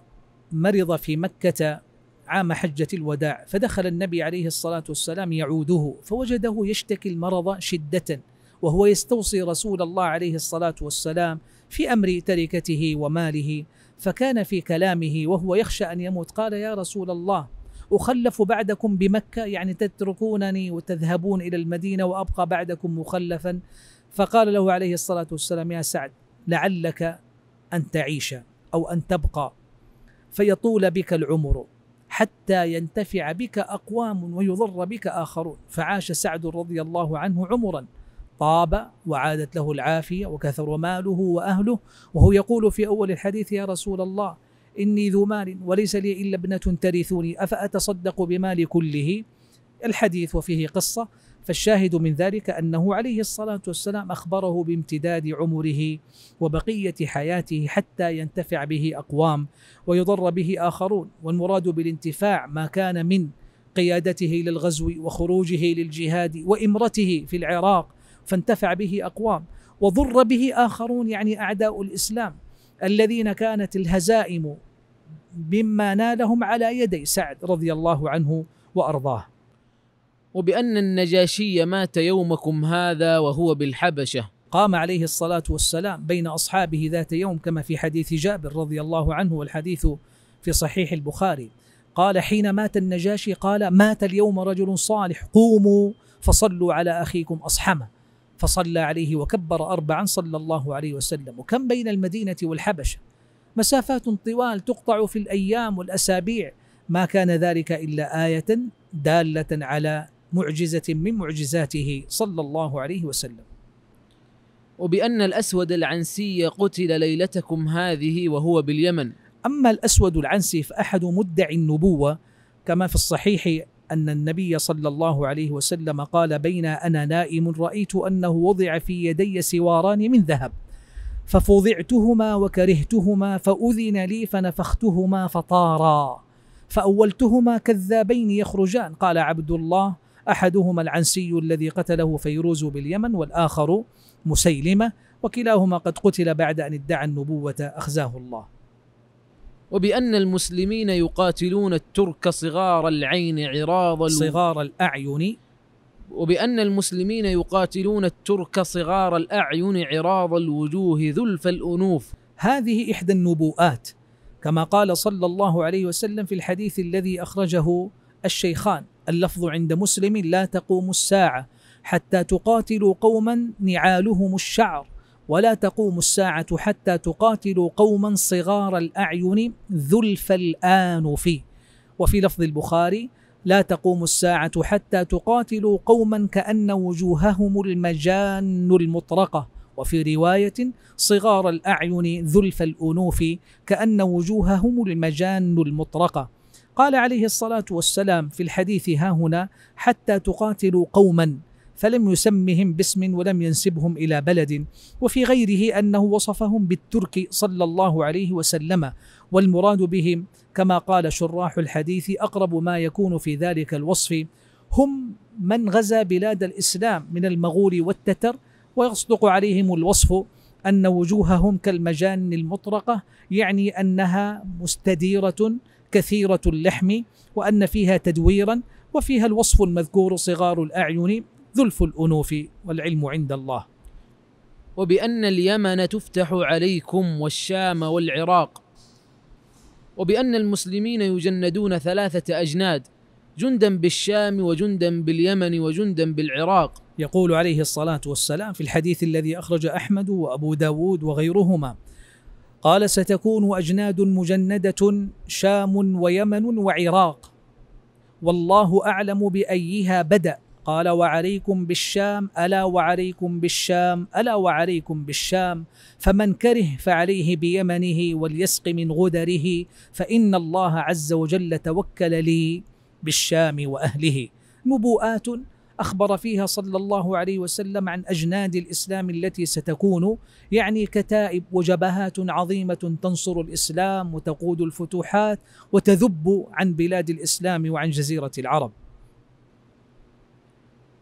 مرض في مكة عام حجة الوداع، فدخل النبي عليه الصلاة والسلام يعوده فوجده يشتكي المرض شدة، وهو يستوصي رسول الله عليه الصلاة والسلام في أمر تركته وماله، فكان في كلامه وهو يخشى أن يموت قال: يا رسول الله، أخلف بعدكم بمكة، يعني تتركونني وتذهبون إلى المدينة وأبقى بعدكم مخلفا. فقال له عليه الصلاة والسلام: يا سعد، لعلك أن تعيش أو أن تبقى فيطول بك العمر حتى ينتفع بك أقوام ويضر بك آخرون. فعاش سعد رضي الله عنه عمرا طاب، وعادت له العافية وكثر ماله وأهله، وهو يقول في أول الحديث: يا رسول الله، إني ذو مال وليس لي إلا ابنة ترثني، أفأتصدق بمالي كله؟ الحديث وفيه قصة. فالشاهد من ذلك أنه عليه الصلاة والسلام أخبره بامتداد عمره وبقية حياته حتى ينتفع به أقوام ويضر به آخرون. والمراد بالانتفاع ما كان من قيادته للغزو وخروجه للجهاد وإمرته في العراق فانتفع به أقوام، وضر به آخرون، يعني أعداء الإسلام الذين كانت الهزائم مما نالهم على يدي سعد رضي الله عنه وأرضاه. وبأن النجاشي مات يومكم هذا وهو بالحبشة. قام عليه الصلاة والسلام بين أصحابه ذات يوم كما في حديث جابر رضي الله عنه، والحديث في صحيح البخاري، قال: حين مات النجاشي قال: مات اليوم رجل صالح، قوموا فصلوا على أخيكم أصحمه، فصلى عليه وكبر أربعا صلى الله عليه وسلم. وكم بين المدينة والحبشة مسافات طوال تقطع في الأيام والأسابيع، ما كان ذلك إلا آية دالة على معجزة من معجزاته صلى الله عليه وسلم. وبأن الأسود العنسي قتل ليلتكم هذه وهو باليمن. أما الأسود العنسي فأحد مدعي النبوة، كما في الصحيح أن النبي صلى الله عليه وسلم قال: بين أنا نائم رأيت أنه وضع في يدي سواران من ذهب، ففضعتهما وكرهتهما، فأذن لي فنفختهما فطارا، فأولتهما كذابين يخرجان، قال عبد الله: أحدهما العنسي الذي قتله فيروز باليمن، والآخر مسيلمة، وكلاهما قد قتل بعد أن ادعى النبوة أخزاه الله. وبأن المسلمين يقاتلون الترك صغار العين عراض صغار الأعين وبأن المسلمين يقاتلون الترك صغار الأعين عراض الوجوه ذلف الأنوف. هذه إحدى النبوءات، كما قال صلى الله عليه وسلم في الحديث الذي أخرجه الشيخان، اللفظ عند مسلم: لا تقوم الساعة حتى تقاتلوا قوما نعالهم الشعر، ولا تقوم الساعة حتى تقاتلوا قوما صغار الأعين ذلف الآنف. وفي لفظ البخاري: لا تقوم الساعة حتى تقاتلوا قوما كأن وجوههم المجان المطرقة، وفي رواية: صغار الأعين ذلف الأنوف كأن وجوههم المجان المطرقة. قال عليه الصلاة والسلام في الحديث هاهنا: حتى تقاتلوا قوما، فلم يسمهم باسم ولم ينسبهم إلى بلد. وفي غيره أنه وصفهم بالترك صلى الله عليه وسلم، والمراد بهم كما قال شراح الحديث أقرب ما يكون في ذلك الوصف هم من غزا بلاد الإسلام من المغول والتتر، ويصدق عليهم الوصف أن وجوههم كالمجان المطرقة، يعني أنها مستديرة كثيرة اللحم وأن فيها تدويرا، وفيها الوصف المذكور صغار الأعين ذلف الأنوف، والعلم عند الله. وبأن اليمن تفتح عليكم والشام والعراق. وبأن المسلمين يجندون ثلاثة أجناد: جندا بالشام وجندا باليمن وجندا بالعراق. يقول عليه الصلاة والسلام في الحديث الذي أخرج أحمد وأبو داود وغيرهما، قال: ستكون أجناد مجندة شام ويمن وعراق، والله أعلم بأيها بدأ. قال: وعليكم بالشام، ألا وعليكم بالشام، ألا وعليكم بالشام، فمن كره فعليه بيمنه وليسق من غدره، فإن الله عز وجل توكل لي بالشام وأهله. نبوءات أخبر فيها صلى الله عليه وسلم عن أجناد الإسلام التي ستكون، يعني كتائب وجبهات عظيمة تنصر الإسلام وتقود الفتوحات وتذب عن بلاد الإسلام وعن جزيرة العرب.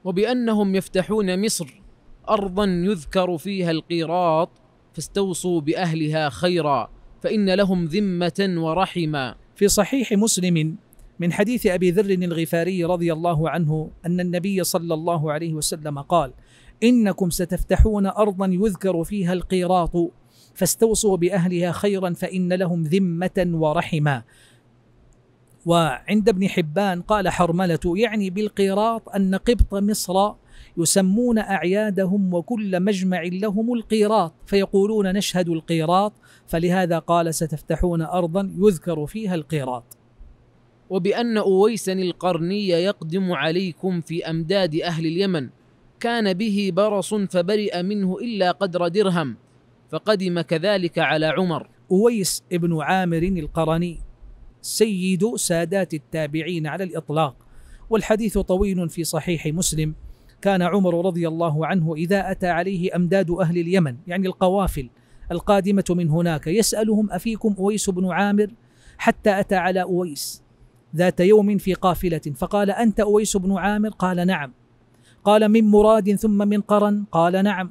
وبأنهم يفتحون مصر أرضا يذكر فيها القيراط، فاستوصوا بأهلها خيرا، فإن لهم ذمة ورحما. في صحيح مسلم من حديث أبي ذر الغفاري رضي الله عنه أن النبي صلى الله عليه وسلم قال: إنكم ستفتحون أرضا يذكر فيها القيراط، فاستوصوا بأهلها خيرا، فإن لهم ذمة ورحما. وعند ابن حبان قال حرملة: يعني بالقيراط أن قبط مصر يسمون أعيادهم، وكل مجمع لهم القيراط، فيقولون: نشهد القيراط، فلهذا قال: ستفتحون أرضا يذكر فيها القيراط. وبأن أويسا القرني يقدم عليكم في أمداد أهل اليمن، كان به برص فبرئ منه إلا قدر درهم، فقدم كذلك على عمر. أويس ابن عامر القرني سيد سادات التابعين على الإطلاق، والحديث طويل في صحيح مسلم. كان عمر رضي الله عنه إذا أتى عليه أمداد أهل اليمن، يعني القوافل القادمة من هناك، يسألهم: أفيكم أويس بن عامر؟ حتى أتى على أويس ذات يوم في قافلة، فقال: أنت أويس بن عامر؟ قال: نعم. قال: من مراد ثم من قرن؟ قال: نعم.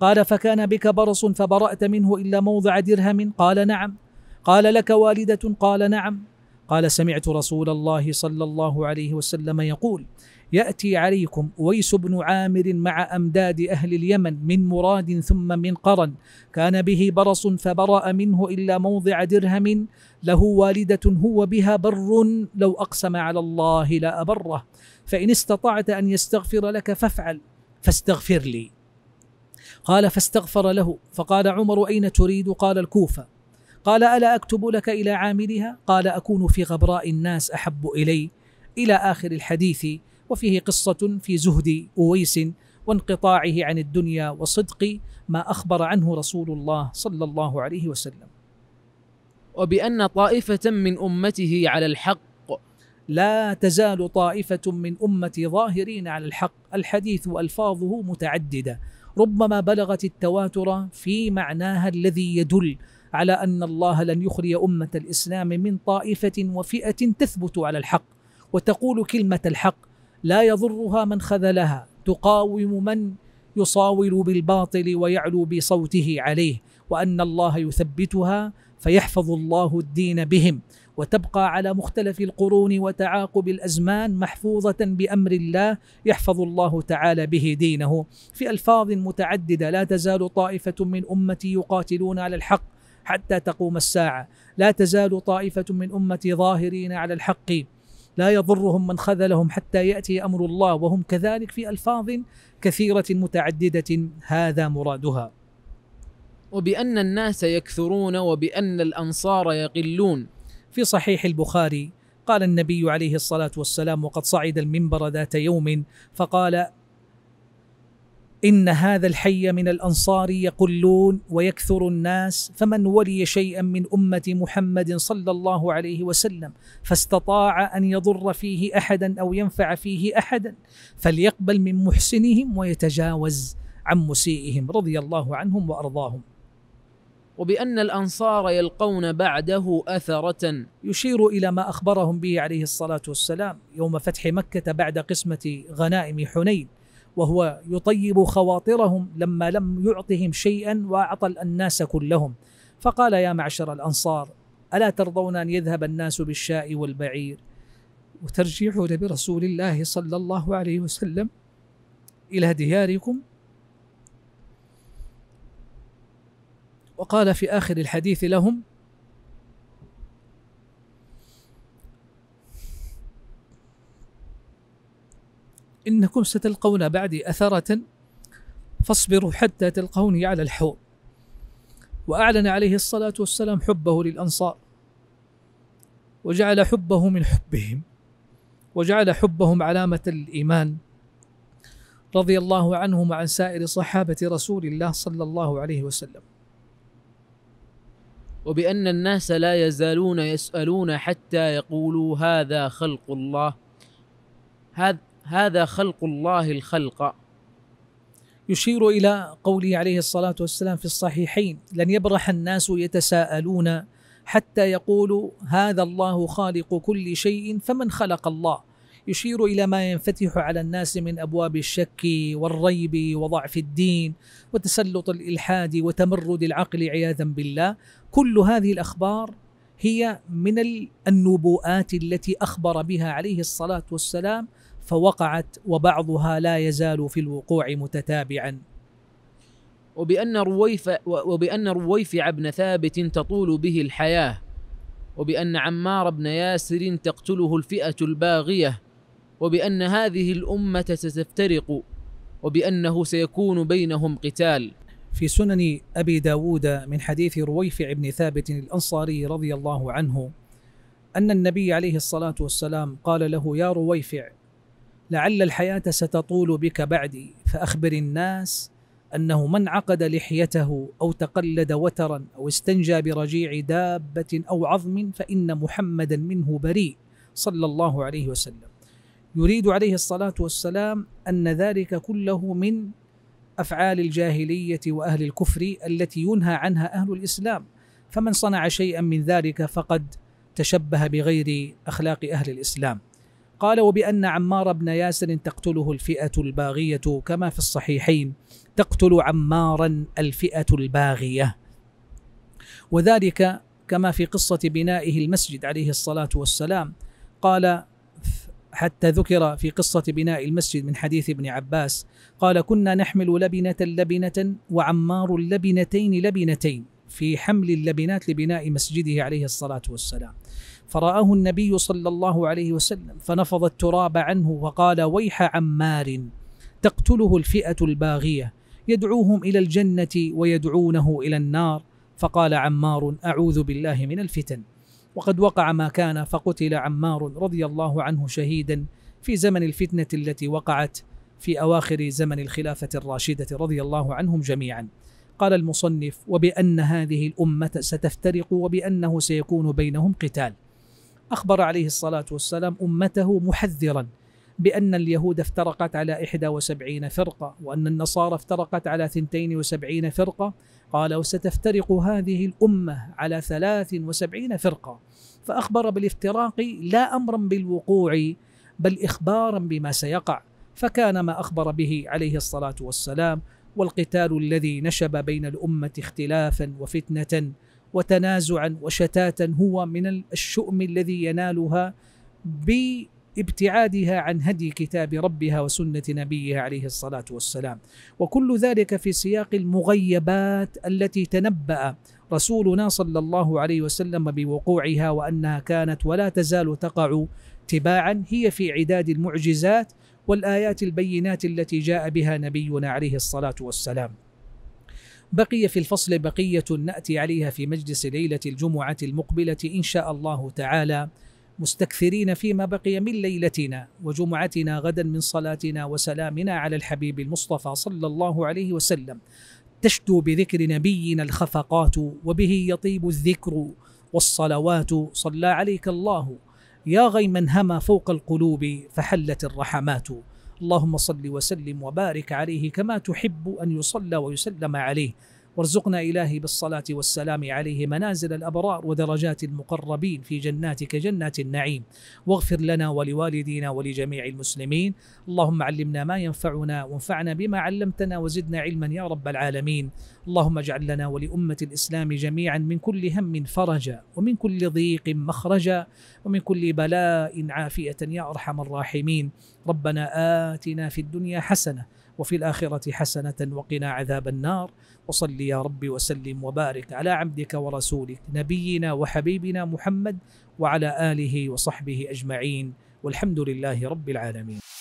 قال: فكان بك برص فبرأت منه إلا موضع درهم؟ قال: نعم. قال: لك والدة؟ قال: نعم. قال: سمعت رسول الله صلى الله عليه وسلم يقول: يأتي عليكم أويس بن عامر مع أمداد أهل اليمن من مراد ثم من قرن، كان به برص فبرأ منه إلا موضع درهم، له والدة هو بها بر، لو أقسم على الله لأبره، فإن استطعت أن يستغفر لك فافعل، فاستغفر لي. قال: فاستغفر له. فقال عمر: أين تريد؟ قال: الكوفة. قال: ألا أكتب لك إلى عاملها؟ قال: أكون في غبراء الناس أحب إلي، إلى آخر الحديث. وفيه قصة في زهد أويس وانقطاعه عن الدنيا وصدق ما أخبر عنه رسول الله صلى الله عليه وسلم. وبأن طائفة من أمته على الحق. لا تزال طائفة من أمتي ظاهرين على الحق. الحديث وألفاظه متعددة، ربما بلغت التواتر في معناها الذي يدل على أن الله لن يخري أمة الإسلام من طائفة وفئة تثبت على الحق وتقول كلمة الحق، لا يضرها من خذلها، تقاوم من يصاول بالباطل ويعلو بصوته عليه، وأن الله يثبتها فيحفظ الله الدين بهم، وتبقى على مختلف القرون وتعاقب الأزمان محفوظة بأمر الله، يحفظ الله تعالى به دينه. في ألفاظ متعددة: لا تزال طائفة من أمتي يقاتلون على الحق حتى تقوم الساعة، لا تزال طائفة من أمتي ظاهرين على الحق، لا يضرهم من خذلهم حتى يأتي أمر الله، وهم كذلك. في ألفاظ كثيرة متعددة هذا مرادها. وبأن الناس يكثرون وبأن الأنصار يقلون. في صحيح البخاري قال النبي عليه الصلاة والسلام وقد صعد المنبر ذات يوم فقال: إن هذا الحي من الأنصار يقلون ويكثر الناس، فمن ولي شيئا من أمة محمد صلى الله عليه وسلم فاستطاع أن يضر فيه أحدا أو ينفع فيه أحدا فليقبل من محسنهم ويتجاوز عن مسيئهم، رضي الله عنهم وأرضاهم. وبأن الأنصار يلقون بعده أثرة، يشير إلى ما أخبرهم به عليه الصلاة والسلام يوم فتح مكة بعد قسمة غنائم حنين، وهو يطيب خواطرهم لما لم يعطهم شيئا وأعطى الناس كلهم، فقال: يا معشر الأنصار، ألا ترضون أن يذهب الناس بالشاء والبعير وترجعون برسول الله صلى الله عليه وسلم إلى دياركم؟ وقال في آخر الحديث لهم: إنكم ستلقون بعدي أثرة فاصبروا حتى تلقوني على الحوض. وأعلن عليه الصلاة والسلام حبه للأنصار، وجعل حبه من حبهم، وجعل حبهم علامة الإيمان، رضي الله عنهم وعن سائر صحابة رسول الله صلى الله عليه وسلم. وبأن الناس لا يزالون يسألون حتى يقولوا: هذا خلق الله، هذا هذا خلق الله الخلق. يشير إلى قوله عليه الصلاة والسلام في الصحيحين: لن يبرح الناس يتساءلون حتى يقولوا: هذا الله خالق كل شيء، فمن خلق الله؟ يشير إلى ما ينفتح على الناس من أبواب الشك والريب وضعف الدين وتسلط الإلحاد وتمرد العقل عياذا بالله. كل هذه الأخبار هي من النبوءات التي أخبر بها عليه الصلاة والسلام فوقعت، وبعضها لا يزال في الوقوع متتابعا. وبأن رويف وبأن رويفع بن ثابت تطول به الحياة، وبأن عمار بن ياسر تقتله الفئة الباغية، وبأن هذه الأمة ستفترق، وبأنه سيكون بينهم قتال. في سنن أبي داود من حديث رويفع بن ثابت الأنصاري رضي الله عنه أن النبي عليه الصلاة والسلام قال له: يا رويفع، لعل الحياة ستطول بك بعدي، فأخبر الناس أنه من عقد لحيته أو تقلد وترا أو استنجى برجيع دابة أو عظم فإن محمدا منه بريء، صلى الله عليه وسلم. يريد عليه الصلاة والسلام أن ذلك كله من أفعال الجاهلية وأهل الكفر التي ينهى عنها أهل الإسلام، فمن صنع شيئا من ذلك فقد تشبه بغير أخلاق أهل الإسلام. قال: وبأن عمار بن ياسر تقتله الفئة الباغية، كما في الصحيحين: تقتل عمارا الفئة الباغية، وذلك كما في قصة بنائه المسجد عليه الصلاة والسلام. قال حتى ذكر في قصة بناء المسجد من حديث ابن عباس قال: كنا نحمل لبنة لبنة وعمار اللبنتين لبنتين، في حمل اللبنات لبناء مسجده عليه الصلاة والسلام، فرآه النبي صلى الله عليه وسلم فنفض التراب عنه وقال: ويح عمار، تقتله الفئة الباغية، يدعوهم إلى الجنة ويدعونه إلى النار. فقال عمار: أعوذ بالله من الفتن. وقد وقع ما كان، فقتل عمار رضي الله عنه شهيدا في زمن الفتنة التي وقعت في أواخر زمن الخلافة الراشدة رضي الله عنهم جميعا. قال المصنف: وبأن هذه الأمة ستفترق وبأنه سيكون بينهم قتال. أخبر عليه الصلاة والسلام أمته محذرا بأن اليهود افترقت على إحدى وسبعين فرقة، وأن النصارى افترقت على اثنتين وسبعين فرقة. قال: وستفترق هذه الأمة على ثلاث وسبعين فرقة، فأخبر بالافتراق لا أمرا بالوقوع بل إخبارا بما سيقع، فكان ما أخبر به عليه الصلاة والسلام. والقتال الذي نشب بين الأمة اختلافا وفتنة وتنازعا وشتاتا هو من الشؤم الذي ينالها بابتعادها عن هدي كتاب ربها وسنة نبيها عليه الصلاة والسلام. وكل ذلك في سياق المغيبات التي تنبأ رسولنا صلى الله عليه وسلم بوقوعها، وأنها كانت ولا تزال تقع تباعا، هي في عداد المعجزات والآيات البينات التي جاء بها نبينا عليه الصلاة والسلام. بقي في الفصل بقية نأتي عليها في مجلس ليلة الجمعة المقبلة إن شاء الله تعالى، مستكثرين فيما بقي من ليلتنا وجمعتنا غدا من صلاتنا وسلامنا على الحبيب المصطفى صلى الله عليه وسلم. تشتو بذكر نبينا الخفقات، وبه يطيب الذكر والصلوات. صلى عليك الله يا غيما هما فوق القلوب، فحلت الرحمات. اللهم صل وسلم وبارك عليه كما تحب أن يصلى ويسلم عليه، وارزقنا إلهي بالصلاة والسلام عليه منازل الأبرار ودرجات المقربين في جناتك جنات النعيم، واغفر لنا ولوالدينا ولجميع المسلمين. اللهم علمنا ما ينفعنا، وانفعنا بما علمتنا، وزدنا علما يا رب العالمين. اللهم اجعل لنا ولأمة الإسلام جميعا من كل هم فرجا، ومن كل ضيق مخرجا، ومن كل بلاء عافية يا أرحم الراحمين. ربنا آتنا في الدنيا حسنة وفي الآخرة حسنة وقنا عذاب النار. وصل يا رب وسلم وبارك على عبدك ورسولك نبينا وحبيبنا محمد وعلى آله وصحبه أجمعين، والحمد لله رب العالمين.